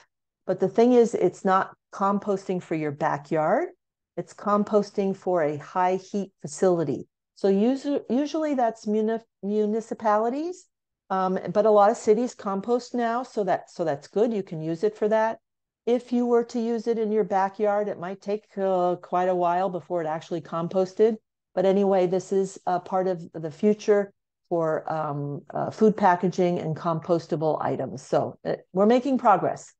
But the thing is, it's not composting for your backyard. It's composting for a high heat facility. So usually, usually that's muni municipalities, um, but a lot of cities compost now. So, that, so that's good. You can use it for that. If you were to use it in your backyard, it might take uh, quite a while before it actually composted. But anyway, this is a part of the future for um, uh, food packaging and compostable items. So uh, we're making progress.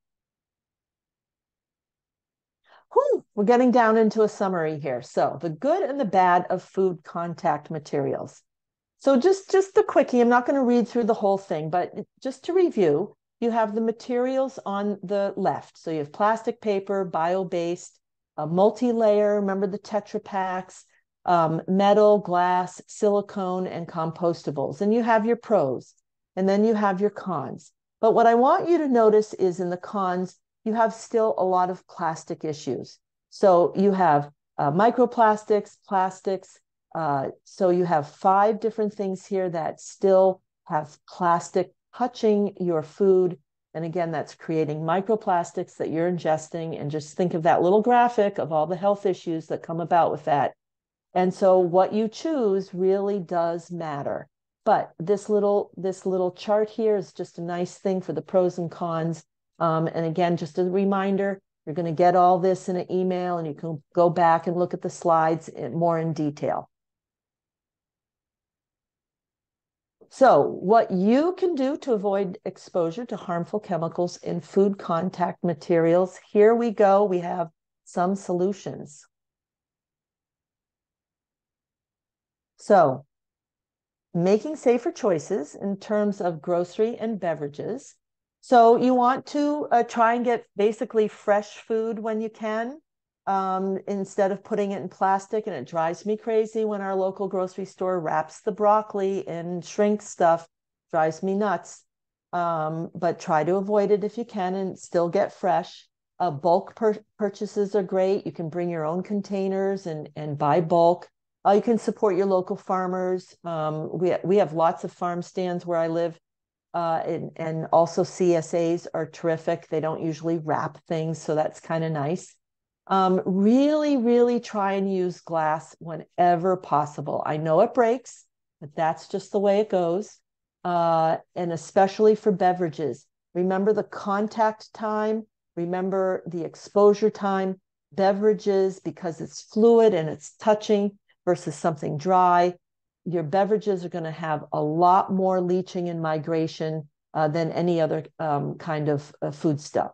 Whew, we're getting down into a summary here. So the good and the bad of food contact materials. So just, just the quickie, I'm not going to read through the whole thing, but just to review, you have the materials on the left. So you have plastic paper, bio-based, a multi-layer, remember the Tetra Paks, um, metal, glass, silicone, and compostables. And you have your pros, and then you have your cons. But what I want you to notice is in the cons, you have still a lot of plastic issues. So you have uh, microplastics, plastics. Uh, so you have five different things here that still have plastic touching your food. And again, that's creating microplastics that you're ingesting. And just think of that little graphic of all the health issues that come about with that. And so what you choose really does matter. But this little, this little chart here is just a nice thing for the pros and cons. Um, and again, just a reminder, you're going to get all this in an email, and you can go back and look at the slides in, more in detail. So what you can do to avoid exposure to harmful chemicals in food contact materials, here we go. We have some solutions. So making safer choices in terms of grocery and beverages. So you want to uh, try and get basically fresh food when you can, um, instead of putting it in plastic. And it drives me crazy when our local grocery store wraps the broccoli in shrink stuff. Drives me nuts. Um, but try to avoid it if you can and still get fresh. Uh, bulk pur purchases are great. You can bring your own containers and, and buy bulk. Uh, you can support your local farmers. Um, we, we have lots of farm stands where I live. Uh, and, and also C S As are terrific. They don't usually wrap things, so that's kind of nice. Um, really, really try and use glass whenever possible. I know it breaks, but that's just the way it goes. Uh, and especially for beverages. Remember the contact time. Remember the exposure time, beverages, because it's fluid and it's touching versus something dry. Your beverages are going to have a lot more leaching and migration uh, than any other um, kind of uh, food stuff.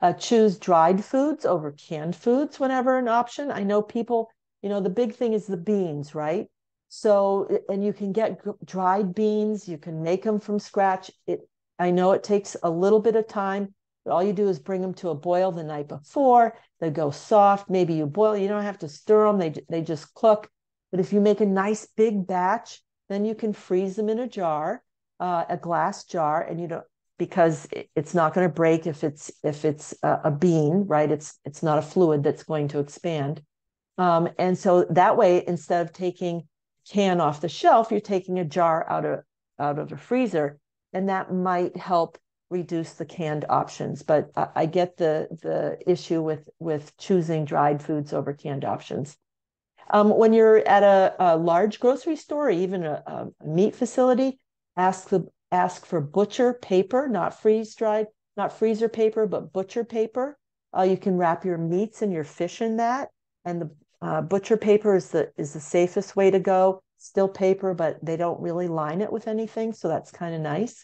Uh, choose dried foods over canned foods whenever an option. I know people, you know, the big thing is the beans, right? So, and you can get dried beans. You can make them from scratch. It, I know it takes a little bit of time, but all you do is bring them to a boil the night before. They go soft. Maybe you boil. You don't have to stir them. They, they just cook. But if you make a nice big batch, then you can freeze them in a jar, uh, a glass jar, and you don't, because it's not going to break if it's if it's a, a bean, right? It's it's not a fluid that's going to expand. Um, and so that way, instead of taking can off the shelf, you're taking a jar out of out of the freezer, and that might help reduce the canned options. But I, I get the the issue with with choosing dried foods over canned options. Um, when you're at a, a large grocery store, or even a, a meat facility, ask the ask for butcher paper, not freeze dried, not freezer paper, but butcher paper. Uh, you can wrap your meats and your fish in that, and the Uh, butcher paper is the is the safest way to go. Still paper, but they don't really line it with anything, so that's kind of nice.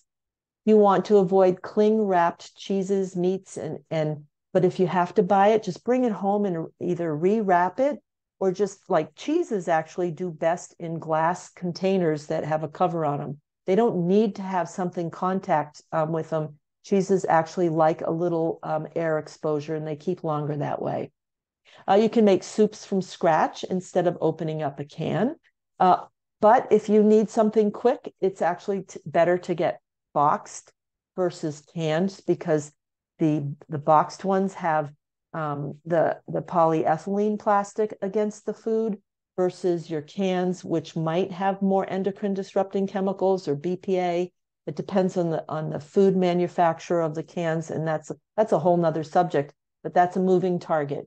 You want to avoid cling wrapped cheeses, meats, and and but if you have to buy it, just bring it home and either rewrap it or just like cheeses actually do best in glass containers that have a cover on them. They don't need to have something contact um, with them. Cheeses actually like a little um, air exposure, and they keep longer that way. Uh, you can make soups from scratch instead of opening up a can. Uh, but if you need something quick, it's actually t- better to get boxed versus canned, because the the boxed ones have um, the, the polyethylene plastic against the food versus your cans, which might have more endocrine disrupting chemicals or B P A. It depends on the on the food manufacturer of the cans, and that's, that's a whole nother subject, but that's a moving target.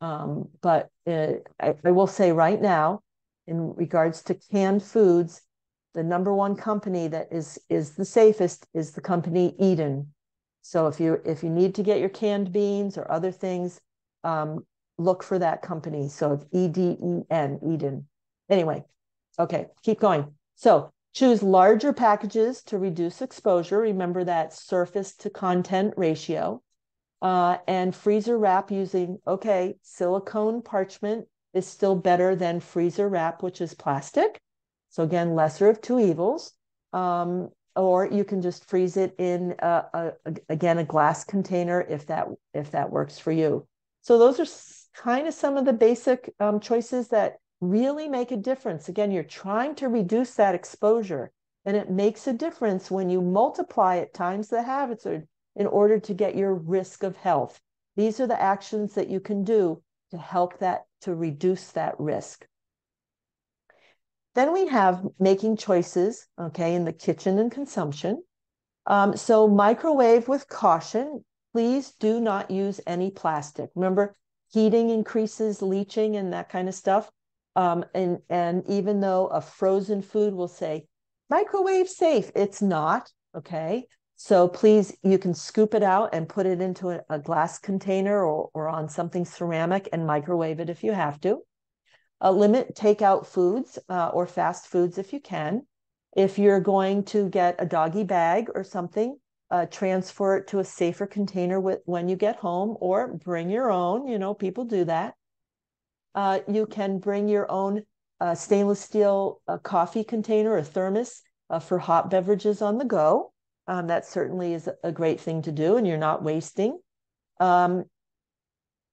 Um, but uh, I, I will say right now, in regards to canned foods, the number one company that is is the safest is the company Eden. So if you if you need to get your canned beans or other things, um, look for that company. So it's E D E N, Eden. Anyway, okay, keep going. So choose larger packages to reduce exposure. Remember that surface to content ratio. Uh, and freezer wrap using, okay, silicone parchment is still better than freezer wrap, which is plastic. So again, lesser of two evils. Um, or you can just freeze it in, a, a, again, a glass container if that if that works for you. So those are kind of some of the basic um, choices that really make a difference. Again, you're trying to reduce that exposure, and it makes a difference when you multiply it times the habits or in order to get your risk of health. These are the actions that you can do to help that, to reduce that risk. Then we have making choices, okay, in the kitchen and consumption. Um, so microwave with caution. Please do not use any plastic. Remember, heating increases leaching and that kind of stuff. Um, and, and even though a frozen food will say, microwave safe, it's not, okay? So please, you can scoop it out and put it into a, a glass container or, or on something ceramic and microwave it if you have to. Uh, limit takeout foods uh, or fast foods if you can. If you're going to get a doggy bag or something, uh, transfer it to a safer container with, when you get home, or bring your own. You know, people do that. Uh, you can bring your own uh, stainless steel uh, coffee container or thermos uh, for hot beverages on the go. Um, that certainly is a great thing to do, and you're not wasting. Um,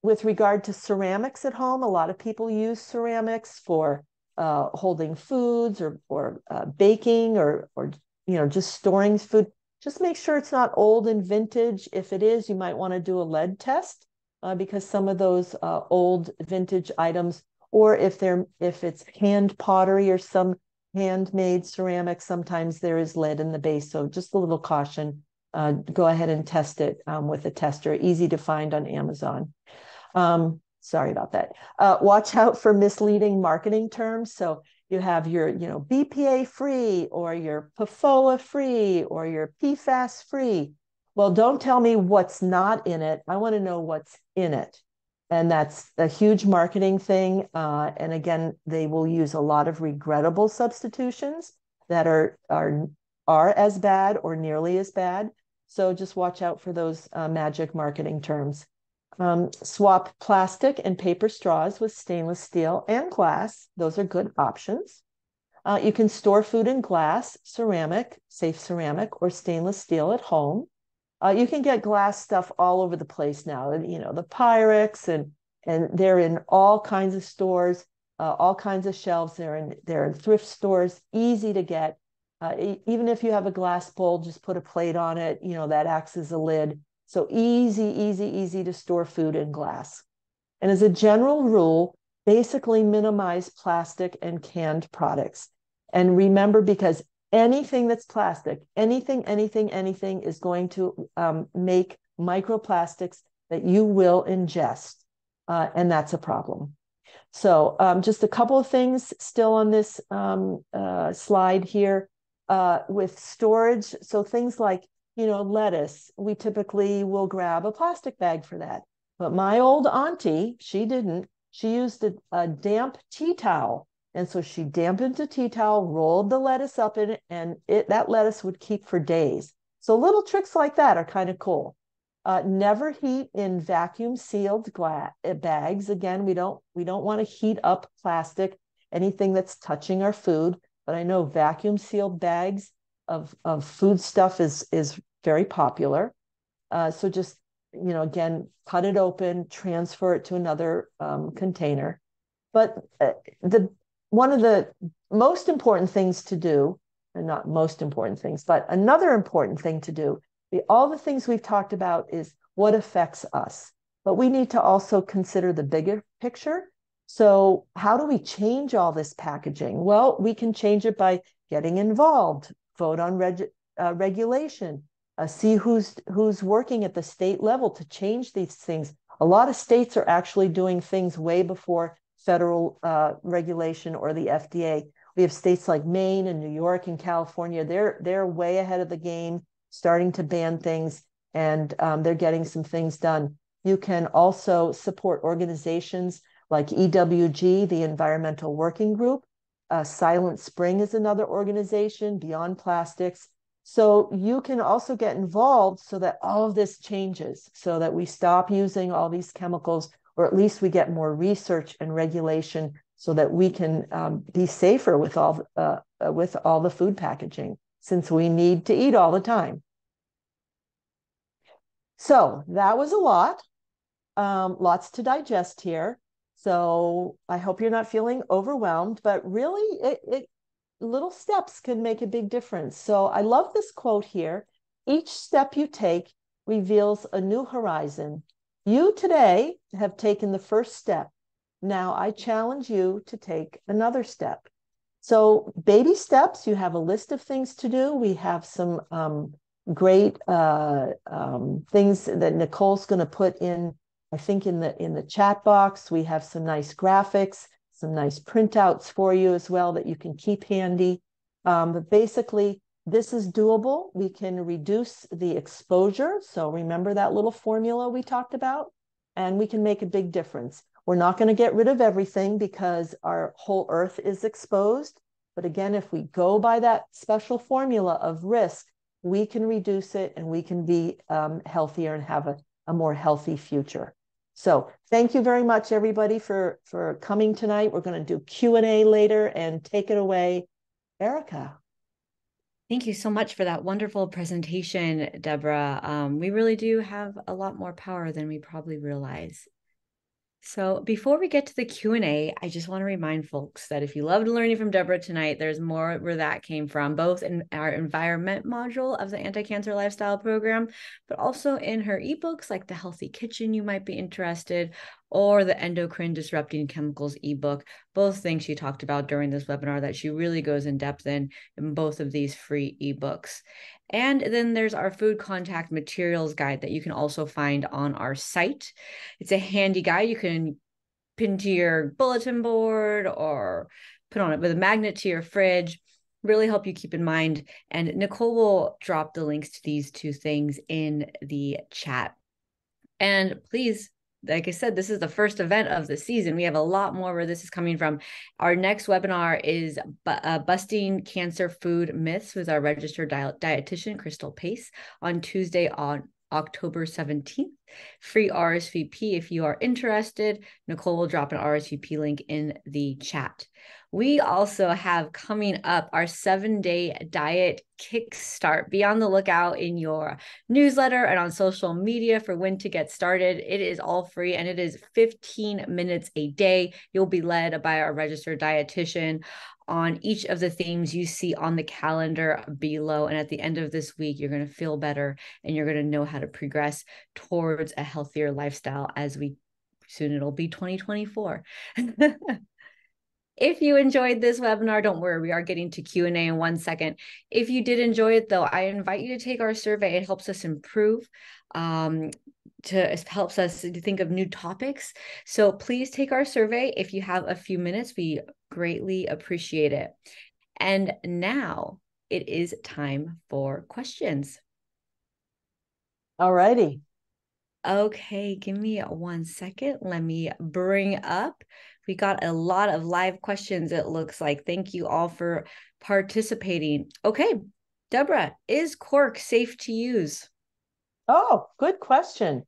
with regard to ceramics at home, a lot of people use ceramics for uh, holding foods or, or uh, baking or, or you know, just storing food. Just make sure it's not old and vintage. If it is, you might want to do a lead test uh, because some of those uh, old vintage items, or if they're if it's hand pottery or some handmade ceramics, sometimes there is lead in the base, so just a little caution. Uh, go ahead and test it um, with a tester. Easy to find on Amazon. Um, sorry about that. Uh, watch out for misleading marketing terms. So you have your, you know, B P A free, or your P F O A free, or your P FAS free. well, don't tell me what's not in it. I want to know what's in it. And that's a huge marketing thing. Uh, and again, they will use a lot of regrettable substitutions that are, are, are as bad or nearly as bad. So just watch out for those uh, magic marketing terms. Um, swap plastic and paper straws with stainless steel and glass. Those are good options. Uh, you can store food in glass, ceramic, safe ceramic, or stainless steel at home. Uh, you can get glass stuff all over the place now. You know, the Pyrex, and and they're in all kinds of stores, uh, all kinds of shelves. They're in, they're in thrift stores, easy to get. Uh, even if you have a glass bowl, just put a plate on it. You know, that acts as a lid. So easy, easy, easy to store food in glass. And as a general rule, basically minimize plastic and canned products. And remember, because anything that's plastic, anything, anything, anything is going to um, make microplastics that you will ingest. Uh, and that's a problem. So um, just a couple of things still on this um, uh, slide here uh, with storage. So things like, you know, lettuce, we typically will grab a plastic bag for that. But my old auntie, she didn't. She used a, a damp tea towel. And so she dampened the tea towel, rolled the lettuce up in it, and it, that lettuce would keep for days. So little tricks like that are kind of cool. Uh, never heat in vacuum sealed glass bags. Again, we don't, we don't want to heat up plastic, anything that's touching our food. But I know vacuum sealed bags Of, of food stuff is is very popular. Uh, so just, you know, again, cut it open, transfer it to another um, container. But uh, the one of the most important things to do, and not most important things, but another important thing to do, the, all the things we've talked about is what affects us. But we need to also consider the bigger picture. So how do we change all this packaging? Well, we can change it by getting involved. Vote on reg, uh, regulation, uh, see who's who's working at the state level to change these things. A lot of states are actually doing things way before federal uh, regulation or the F D A. We have states like Maine and New York and California. They're, they're way ahead of the game, starting to ban things, and um, they're getting some things done. You can also support organizations like E W G, the Environmental Working Group. Uh, Silent Spring is another organization, Beyond Plastics. So you can also get involved so that all of this changes, so that we stop using all these chemicals, or at least we get more research and regulation so that we can um, be safer with all, uh, with all the food packaging, since we need to eat all the time. So that was a lot, um, lots to digest here. So I hope you're not feeling overwhelmed, but really it, it, little steps can make a big difference. So I love this quote here. Each step you take reveals a new horizon. You today have taken the first step. Now I challenge you to take another step. So baby steps, you have a list of things to do. We have some um, great uh, um, things that Nicole's going to put in, I think, in the in the chat box. We have some nice graphics, some nice printouts for you as well that you can keep handy. Um, but basically, this is doable. We can reduce the exposure. So remember that little formula we talked about, and we can make a big difference. We're not going to get rid of everything because our whole earth is exposed. But again, if we go by that special formula of risk, we can reduce it, and we can be um, healthier and have a, a more healthy future. So thank you very much, everybody, for, for coming tonight. We're going to do Q and A later, and take it away, Erica. Thank you so much for that wonderful presentation, Deborah. Um, we really do have a lot more power than we probably realize. So before we get to the Q and A, I just want to remind folks that if you loved learning from Deborah tonight, there's more where that came from, both in our environment module of the Anti-Cancer Lifestyle Program, but also in her ebooks like The Healthy Kitchen, you might be interested, or the Endocrine Disrupting Chemicals ebook, both things she talked about during this webinar that she really goes in depth in, in both of these free ebooks. And then there's our food contact materials guide that you can also find on our site. It's a handy guide you can pin to your bulletin board or put on it with a magnet to your fridge. really help you keep in mind. And Nicole will drop the links to these two things in the chat. And please, like I said, this is the first event of the season. We have a lot more where this is coming from. Our next webinar is bu uh, Busting Cancer Food Myths with our registered diet dietitian, Crystal Pace, on Tuesday on October seventeenth. Free R S V P if you are interested. Nicole will drop an R S V P link in the chat. We also have coming up our seven-day diet kickstart. Be on the lookout in your newsletter and on social media for when to get started. It is all free and it is fifteen minutes a day. You'll be led by our registered dietitian on each of the themes you see on the calendar below. And at the end of this week, you're going to feel better and you're going to know how to progress towards a healthier lifestyle as we soon it'll be twenty twenty-four. If you enjoyed this webinar, don't worry, we are getting to Q and A in one second. If you did enjoy it, though, I invite you to take our survey. It helps us improve, um, to, it helps us to think of new topics. So please take our survey. If you have a few minutes, we greatly appreciate it. And now it is time for questions. All righty. Okay, give me one second. Let me bring up. We got a lot of live questions, it looks like. Thank you all for participating. Okay, Deborah, is cork safe to use? Oh, good question.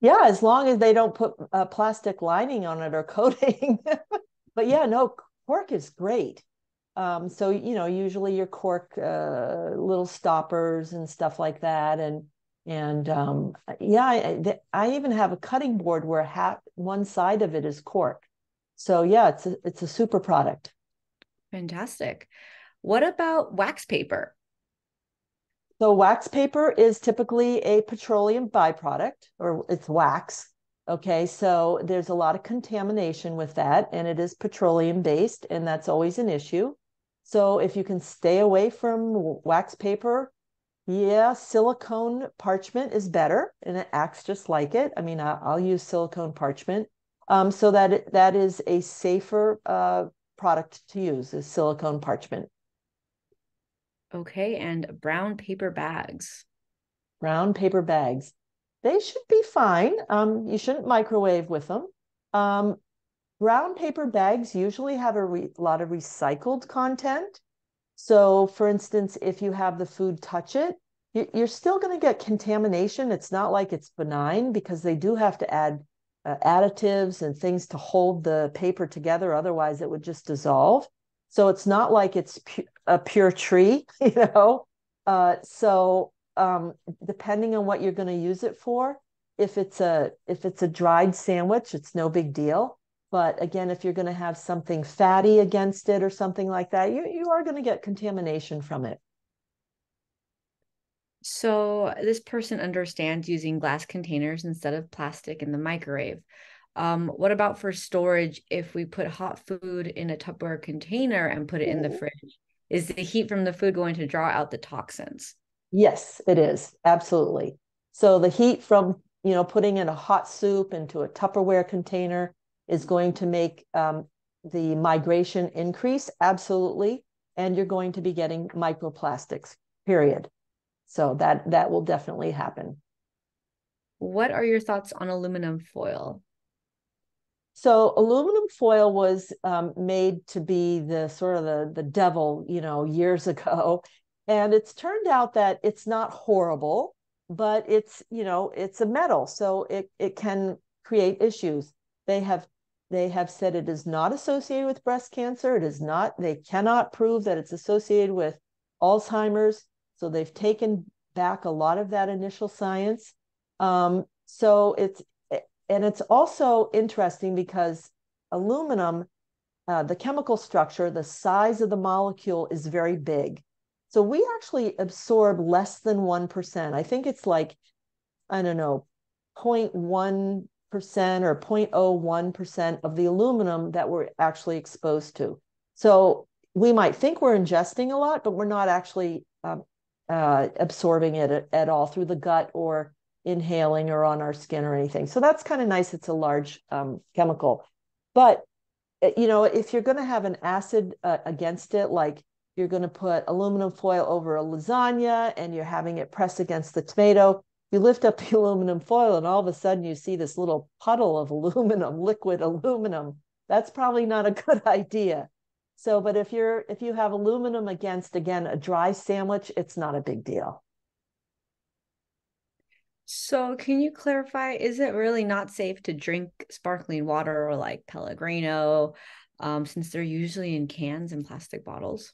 Yeah, as long as they don't put a plastic lining on it or coating. But yeah, no, cork is great. Um, so, you know, usually your cork, uh, little stoppers and stuff like that. And and um, yeah, I, I even have a cutting board where half, one side of it is cork. So yeah, it's a, it's a super product. Fantastic. What about wax paper? So wax paper is typically a petroleum byproduct, or it's wax. Okay, so there's a lot of contamination with that, and it is petroleum based, and that's always an issue. So if you can stay away from wax paper, yeah, silicone parchment is better, and it acts just like it. I mean, I, I'll use silicone parchment. Um, so that it, that is a safer uh, product to use, is silicone parchment. Okay, and brown paper bags. Brown paper bags. They should be fine. Um, you shouldn't microwave with them. Um, brown paper bags usually have a re lot of recycled content. So, for instance, if you have the food touch it, you you're still going to get contamination. It's not like it's benign, because they do have to add Uh, additives and things to hold the paper together. Otherwise it would just dissolve. So it's not like it's pu a pure tree, you know? Uh, so um, depending on what you're going to use it for, if it's a, if it's a dried sandwich, it's no big deal. But again, if you're going to have something fatty against it or something like that, you, you are going to get contamination from it. So this person understands using glass containers instead of plastic in the microwave. Um, what about for storage? If we put hot food in a Tupperware container and put it in the fridge, is the heat from the food going to draw out the toxins? Yes, it is. Absolutely. So the heat from, you know, putting in a hot soup into a Tupperware container is going to make um, the migration increase. Absolutely. And you're going to be getting microplastics, period. So that, that will definitely happen. What are your thoughts on aluminum foil? So aluminum foil was um, made to be the sort of the, the devil, you know, years ago. And it's turned out that it's not horrible, but it's, you know, it's a metal. So it, it can create issues. They have, they have said it is not associated with breast cancer. It is not, they cannot prove that it's associated with Alzheimer's. So they've taken back a lot of that initial science. Um, so it's, and it's also interesting because aluminum, uh, the chemical structure, the size of the molecule is very big. So we actually absorb less than one percent. I think it's like, I don't know, zero point one percent or zero point zero one percent of the aluminum that we're actually exposed to. So we might think we're ingesting a lot, but we're not actually um, Uh, absorbing it at, at all through the gut or inhaling or on our skin or anything. So that's kind of nice. It's a large um, chemical. But, you know, if you're going to have an acid uh, against it, like you're going to put aluminum foil over a lasagna and you're having it press against the tomato. You lift up the aluminum foil and all of a sudden you see this little puddle of aluminum, liquid aluminum. That's probably not a good idea. So, but if you're, if you have aluminum against, again, a dry sandwich, it's not a big deal. So can you clarify, is it really not safe to drink sparkling water or like Pellegrino, um, since they're usually in cans and plastic bottles?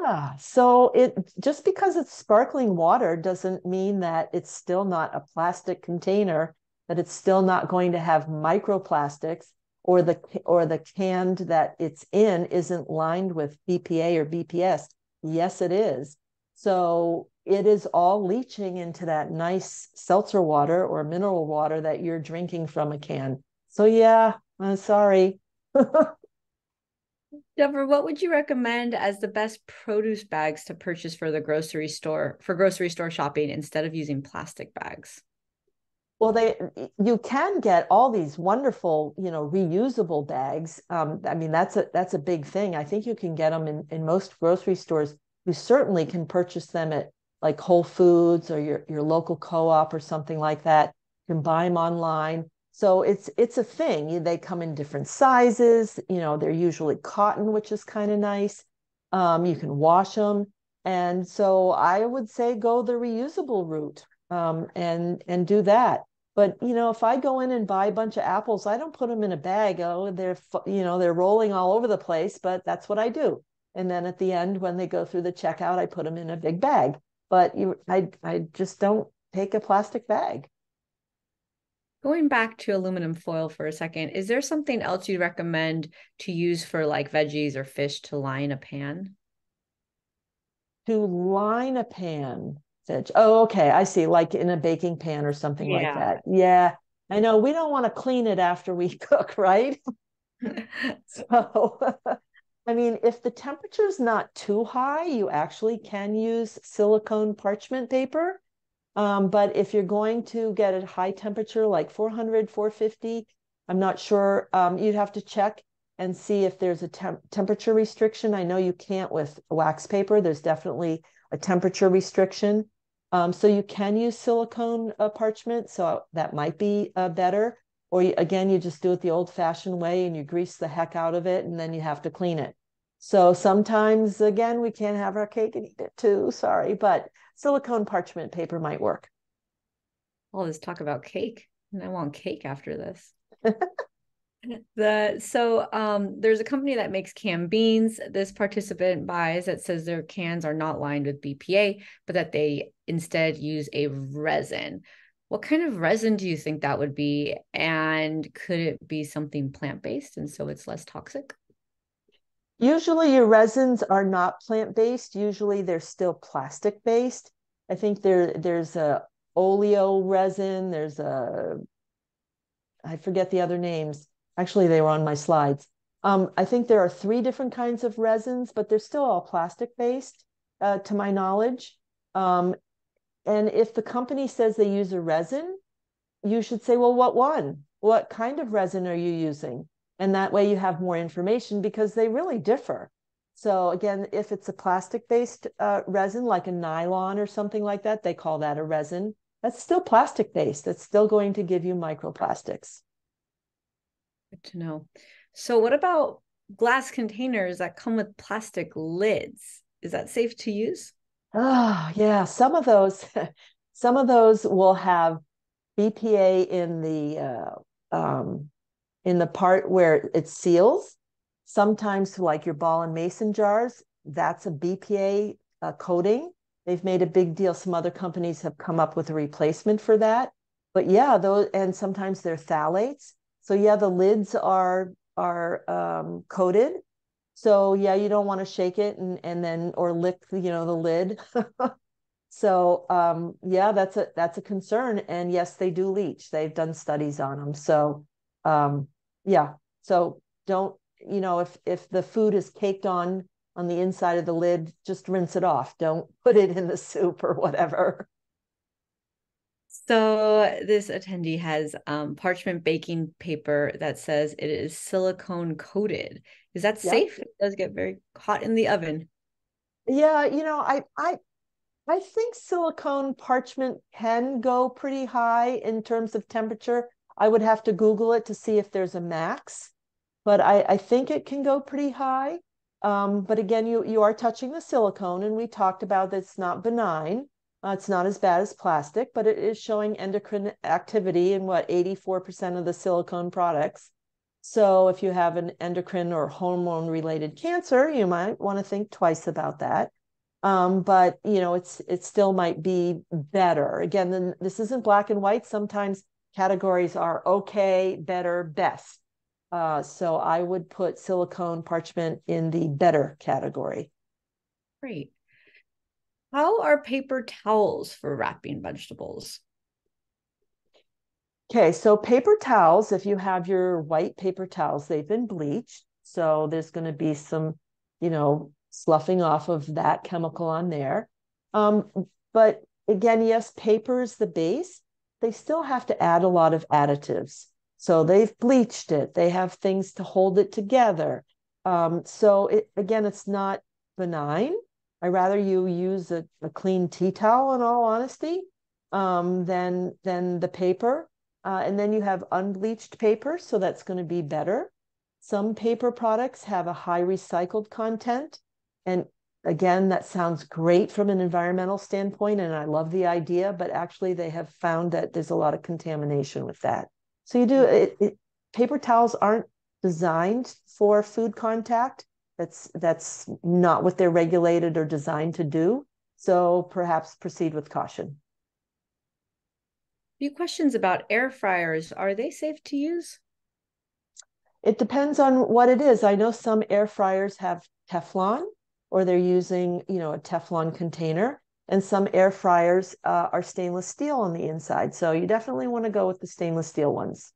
Yeah. So it, just because it's sparkling water doesn't mean that it's still not a plastic container, that it's still not going to have microplastics, or the, or the can that it's in isn't lined with B P A or B P S. Yes, it is. So it is all leaching into that nice seltzer water or mineral water that you're drinking from a can. So yeah, I'm sorry. Deborah, what would you recommend as the best produce bags to purchase for the grocery store, for grocery store shopping, instead of using plastic bags? Well, they, you can get all these wonderful, you know, reusable bags. Um, I mean, that's a, that's a big thing. I think you can get them in, in most grocery stores. You certainly can purchase them at like Whole Foods or your, your local co-op or something like that. You can buy them online. So it's, it's a thing. They come in different sizes. You know, they're usually cotton, which is kind of nice. Um, you can wash them. And so I would say go the reusable route, um, and, and do that. But, you know, if I go in and buy a bunch of apples, I don't put them in a bag. Oh, they're, you know, they're rolling all over the place, but that's what I do. And then at the end, when they go through the checkout, I put them in a big bag. But you, I, I just don't take a plastic bag. Going back to aluminum foil for a second, is there something else you'd recommend to use for like veggies or fish to line a pan? To line a pan? Oh, okay. I see. Like in a baking pan or something yeah. like that. Yeah. I know we don't want to clean it after we cook, right? So, I mean, if the temperature is not too high, you actually can use silicone parchment paper. Um, but if you're going to get a high temperature, like four hundred, four fifty, I'm not sure. Um, you'd have to check and see if there's a temp temperature restriction. I know you can't with wax paper. There's definitely a temperature restriction. Um, so you can use silicone uh, parchment. So that might be uh, better. Or you, again, you just do it the old fashioned way and you grease the heck out of it and then you have to clean it. So sometimes, again, we can't have our cake and eat it too. Sorry, but silicone parchment paper might work. Well, let's talk about cake. And I want cake after this. the So um, there's a company that makes canned beans. This participant buys that says their cans are not lined with B P A, but that they instead use a resin. What kind of resin do you think that would be? And could it be something plant-based and so it's less toxic? Usually your resins are not plant-based. Usually they're still plastic-based. I think there, there's a oleo resin. There's a, I forget the other names. Actually, they were on my slides. Um, I think there are three different kinds of resins, but they're still all plastic-based, uh, to my knowledge. Um, and if the company says they use a resin, you should say, well, what one? What kind of resin are you using? And that way you have more information because they really differ. So again, if it's a plastic-based uh, resin, like a nylon or something like that, they call that a resin. That's still plastic-based. That's still going to give you microplastics. Good to know. So what about glass containers that come with plastic lids? Is that safe to use? Oh, yeah. Some of those, some of those will have B P A in the, uh, um, in the part where it seals. Sometimes like your ball and mason jars, that's a B P A uh, coating. They've made a big deal. Some other companies have come up with a replacement for that. But yeah, those, and sometimes they're phthalates. So yeah, the lids are, are um, coated. So yeah, you don't want to shake it and, and then, or lick, you know, the lid. So um, yeah, that's a, that's a concern. And yes, they do leach. They've done studies on them. So Um, yeah. So don't, you know, if, if the food is caked on, on the inside of the lid, just rinse it off. Don't put it in the soup or whatever. So this attendee has um, parchment baking paper that says it is silicone coated. Is that yeah. safe? It does get very hot in the oven. Yeah, you know, I I I think silicone parchment can go pretty high in terms of temperature. I would have to Google it to see if there's a max, but I, I think it can go pretty high. Um, but again, you, you are touching the silicone, and we talked about that it's not benign. Uh, it's not as bad as plastic, but it is showing endocrine activity in what, eighty-four percent of the silicone products. So if you have an endocrine or hormone related cancer, you might want to think twice about that. Um, but, you know, it's it still might be better. Again, then this isn't black and white. Sometimes categories are okay, better, best. Uh, so I would put silicone parchment in the better category. Great. How are paper towels for wrapping vegetables? Okay, so paper towels, if you have your white paper towels, they've been bleached. So there's going to be some, you know, sloughing off of that chemical on there. Um, but again, yes, paper is the base. They still have to add a lot of additives. So they've bleached it. They have things to hold it together. Um, so it, again, it's not benign. I'd rather you use a, a clean tea towel, in all honesty, um, than, than the paper. Uh, and then you have unbleached paper, so that's going to be better. Some paper products have a high recycled content. And again, that sounds great from an environmental standpoint, and I love the idea, but actually they have found that there's a lot of contamination with that. So you do, it, it, paper towels aren't designed for food contact. That's that's not what they're regulated or designed to do. So perhaps proceed with caution. A few questions about air fryers. Are they safe to use? It depends on what it is. I know some air fryers have Teflon, or they're using, you know, a Teflon container, and some air fryers uh, are stainless steel on the inside. So you definitely want to go with the stainless steel ones.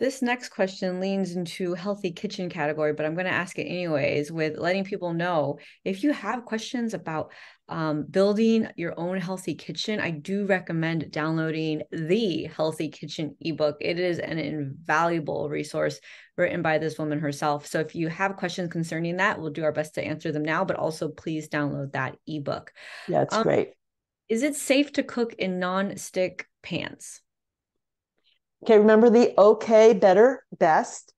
This next question leans into healthy kitchen category, but I'm going to ask it anyways, with letting people know if you have questions about um, building your own healthy kitchen, I do recommend downloading the Healthy Kitchen ebook. It is an invaluable resource written by this woman herself. So if you have questions concerning that, we'll do our best to answer them now, but also please download that ebook. Yeah, it's um, great. Is it safe to cook in non-stick pans? Okay, remember the okay, better, best.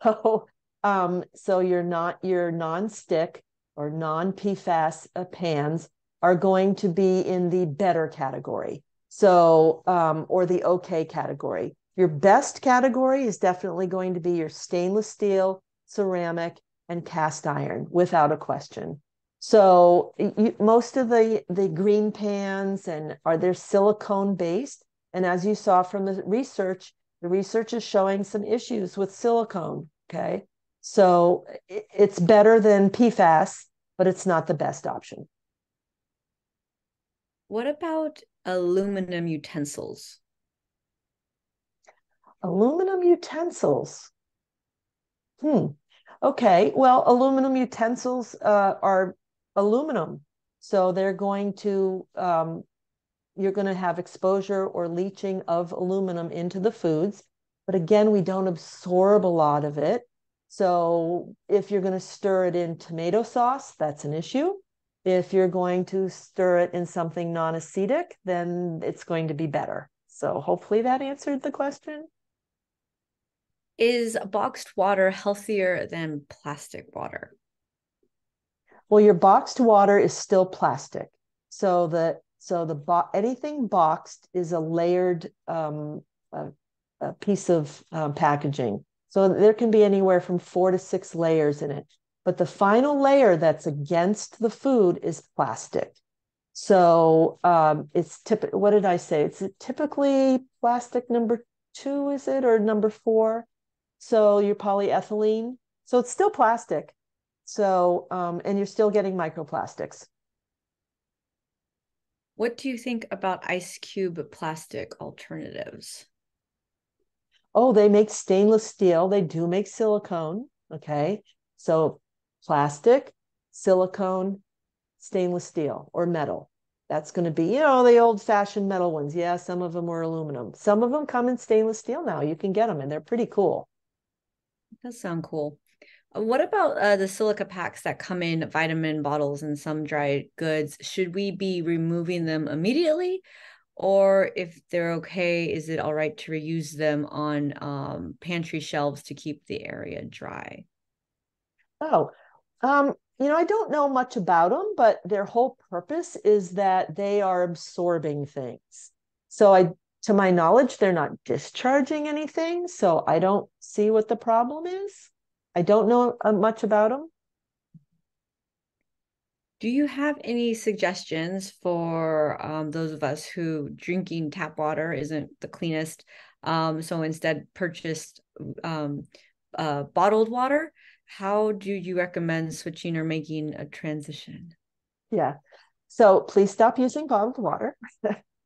So, um, so your not your non-stick or non-P FAS uh, pans are going to be in the better category. So, um, or the okay category. Your best category is definitely going to be your stainless steel, ceramic, and cast iron, without a question. So, you, most of the the green pans and are they silicone based? And as you saw from the research, the research is showing some issues with silicone, okay? So it's better than P FAS, but it's not the best option. What about aluminum utensils? Aluminum utensils. Hmm. Okay, well, aluminum utensils uh, are aluminum. So they're going to... Um, you're going to have exposure or leaching of aluminum into the foods. But again, we don't absorb a lot of it. So if you're going to stir it in tomato sauce, that's an issue. If you're going to stir it in something non-acidic, then it's going to be better. So hopefully that answered the question. Is boxed water healthier than plastic water? Well, your boxed water is still plastic. So the So the bo- anything boxed is a layered um, a, a piece of uh, packaging. So there can be anywhere from four to six layers in it. But the final layer that's against the food is plastic. So um, it's typ- what did I say? It's typically plastic number two, is it? Or number four? So your polyethylene. So it's still plastic. So um, and you're still getting microplastics. What do you think about ice cube plastic alternatives? Oh, they make stainless steel. They do make silicone. Okay. So plastic, silicone, stainless steel, or metal. That's going to be, you know, the old fashioned metal ones. Yeah, some of them are aluminum. Some of them come in stainless steel now. You can get them and they're pretty cool. That does sound cool. What about uh, the silica packs that come in vitamin bottles and some dried goods? Should we be removing them immediately? Or if they're okay, is it all right to reuse them on um, pantry shelves to keep the area dry? Oh, um, you know, I don't know much about them, but their whole purpose is that they are absorbing things. So I, to my knowledge, they're not discharging anything. So I don't see what the problem is. I don't know much about them. Do you have any suggestions for um, those of us who drinking tap water isn't the cleanest? Um, so instead purchased um, uh, bottled water. How do you recommend switching or making a transition? Yeah. So please stop using bottled water.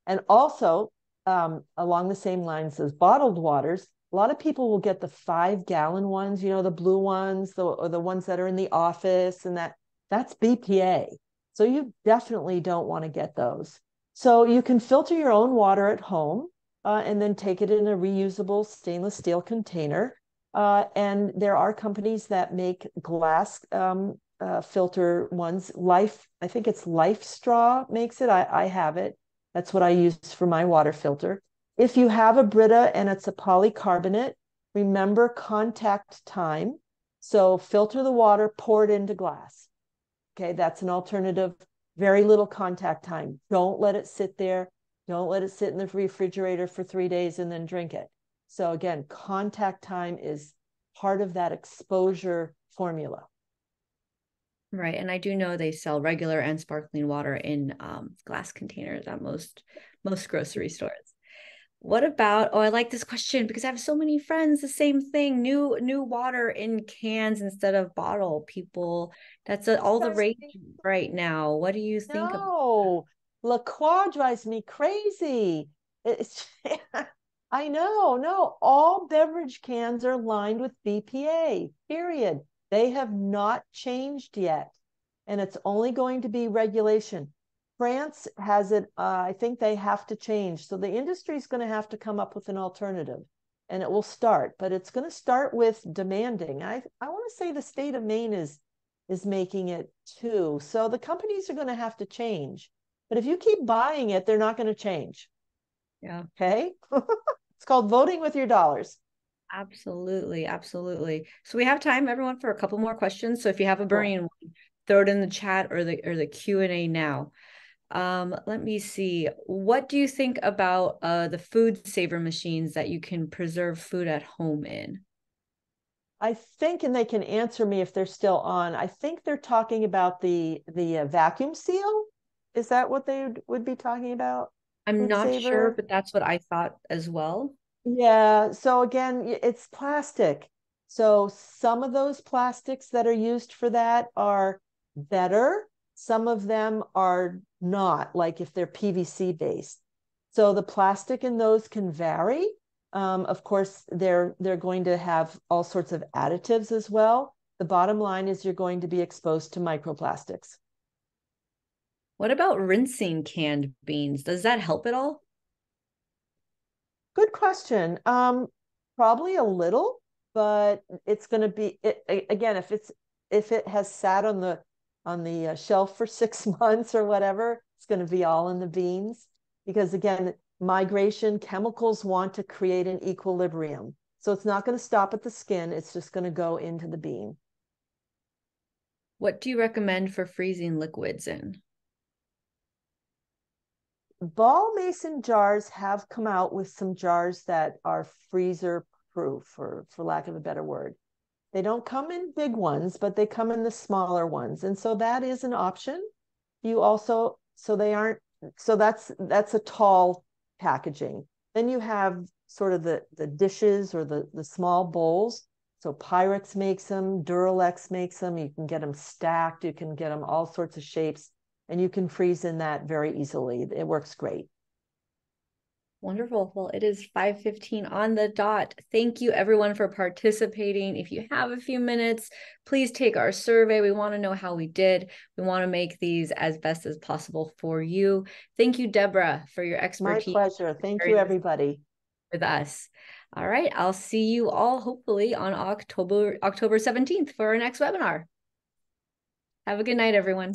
And also um, along the same lines as bottled waters, a lot of people will get the five gallon ones, you know, the blue ones, the, or the ones that are in the office, and that that's B P A. So you definitely don't want to get those. So you can filter your own water at home uh, and then take it in a reusable stainless steel container. Uh, and there are companies that make glass um, uh, filter ones. Life, I think it's Life Straw makes it. I, I have it. That's what I use for my water filter. If you have a Brita and it's a polycarbonate, remember contact time. So filter the water, pour it into glass. Okay, that's an alternative. Very little contact time. Don't let it sit there. Don't let it sit in the refrigerator for three days and then drink it. So again, contact time is part of that exposure formula. Right, and I do know they sell regular and sparkling water in um, glass containers at most most grocery stores. What about, oh, I like this question because I have so many friends, the same thing, new new water in cans instead of bottle, people. That's a, all the rage right now. What do you think? No, about LaCroix drives me crazy. It's, I know, no, all beverage cans are lined with B P A, period. They have not changed yet, and it's only going to be regulation. France has it, uh, I think they have to change. So the industry is going to have to come up with an alternative, and it will start, but it's going to start with demanding. I, I want to say the state of Maine is, is making it too. So the companies are going to have to change, but if you keep buying it, they're not going to change. Yeah. Okay. It's called voting with your dollars. Absolutely. Absolutely. So we have time, everyone, for a couple more questions. So if you have a burning one, throw it in the chat or the, or the Q and A now. Um, let me see. What do you think about uh, the food saver machines that you can preserve food at home in? I think, and they can answer me if they're still on, I think they're talking about the the uh, vacuum seal. Is that what they would be talking about? I'm not saver? sure, but that's what I thought as well. Yeah. So again, it's plastic. So some of those plastics that are used for that are better. Some of them are not, like if they're P V C based. So the plastic in those can vary. Um, of course, they're, they're going to have all sorts of additives as well. The bottom line is you're going to be exposed to microplastics. What about rinsing canned beans? Does that help at all? Good question. Um, probably a little, but it's going to be, it, again, if it's, if it has sat on the on the shelf for six months or whatever, it's going to be all in the beans. Because again, migration, chemicals want to create an equilibrium. So it's not going to stop at the skin. It's just going to go into the bean. What do you recommend for freezing liquids in? Ball mason jars have come out with some jars that are freezer proof, or for lack of a better word. They don't come in big ones, but they come in the smaller ones. And so that is an option. You also, so they aren't, so that's, that's a tall packaging. Then you have sort of the, the dishes or the, the small bowls. So Pyrex makes them, Duralex makes them. You can get them stacked. You can get them all sorts of shapes, and you can freeze in that very easily. It works great. Wonderful. Well, it is five fifteen on the dot. Thank you everyone for participating. If you have a few minutes, please take our survey. We want to know how we did. We want to make these as best as possible for you. Thank you, Deborah, for your expertise. My pleasure. Thank you, everybody. With us. All right. I'll see you all hopefully on October, October seventeenth for our next webinar. Have a good night, everyone.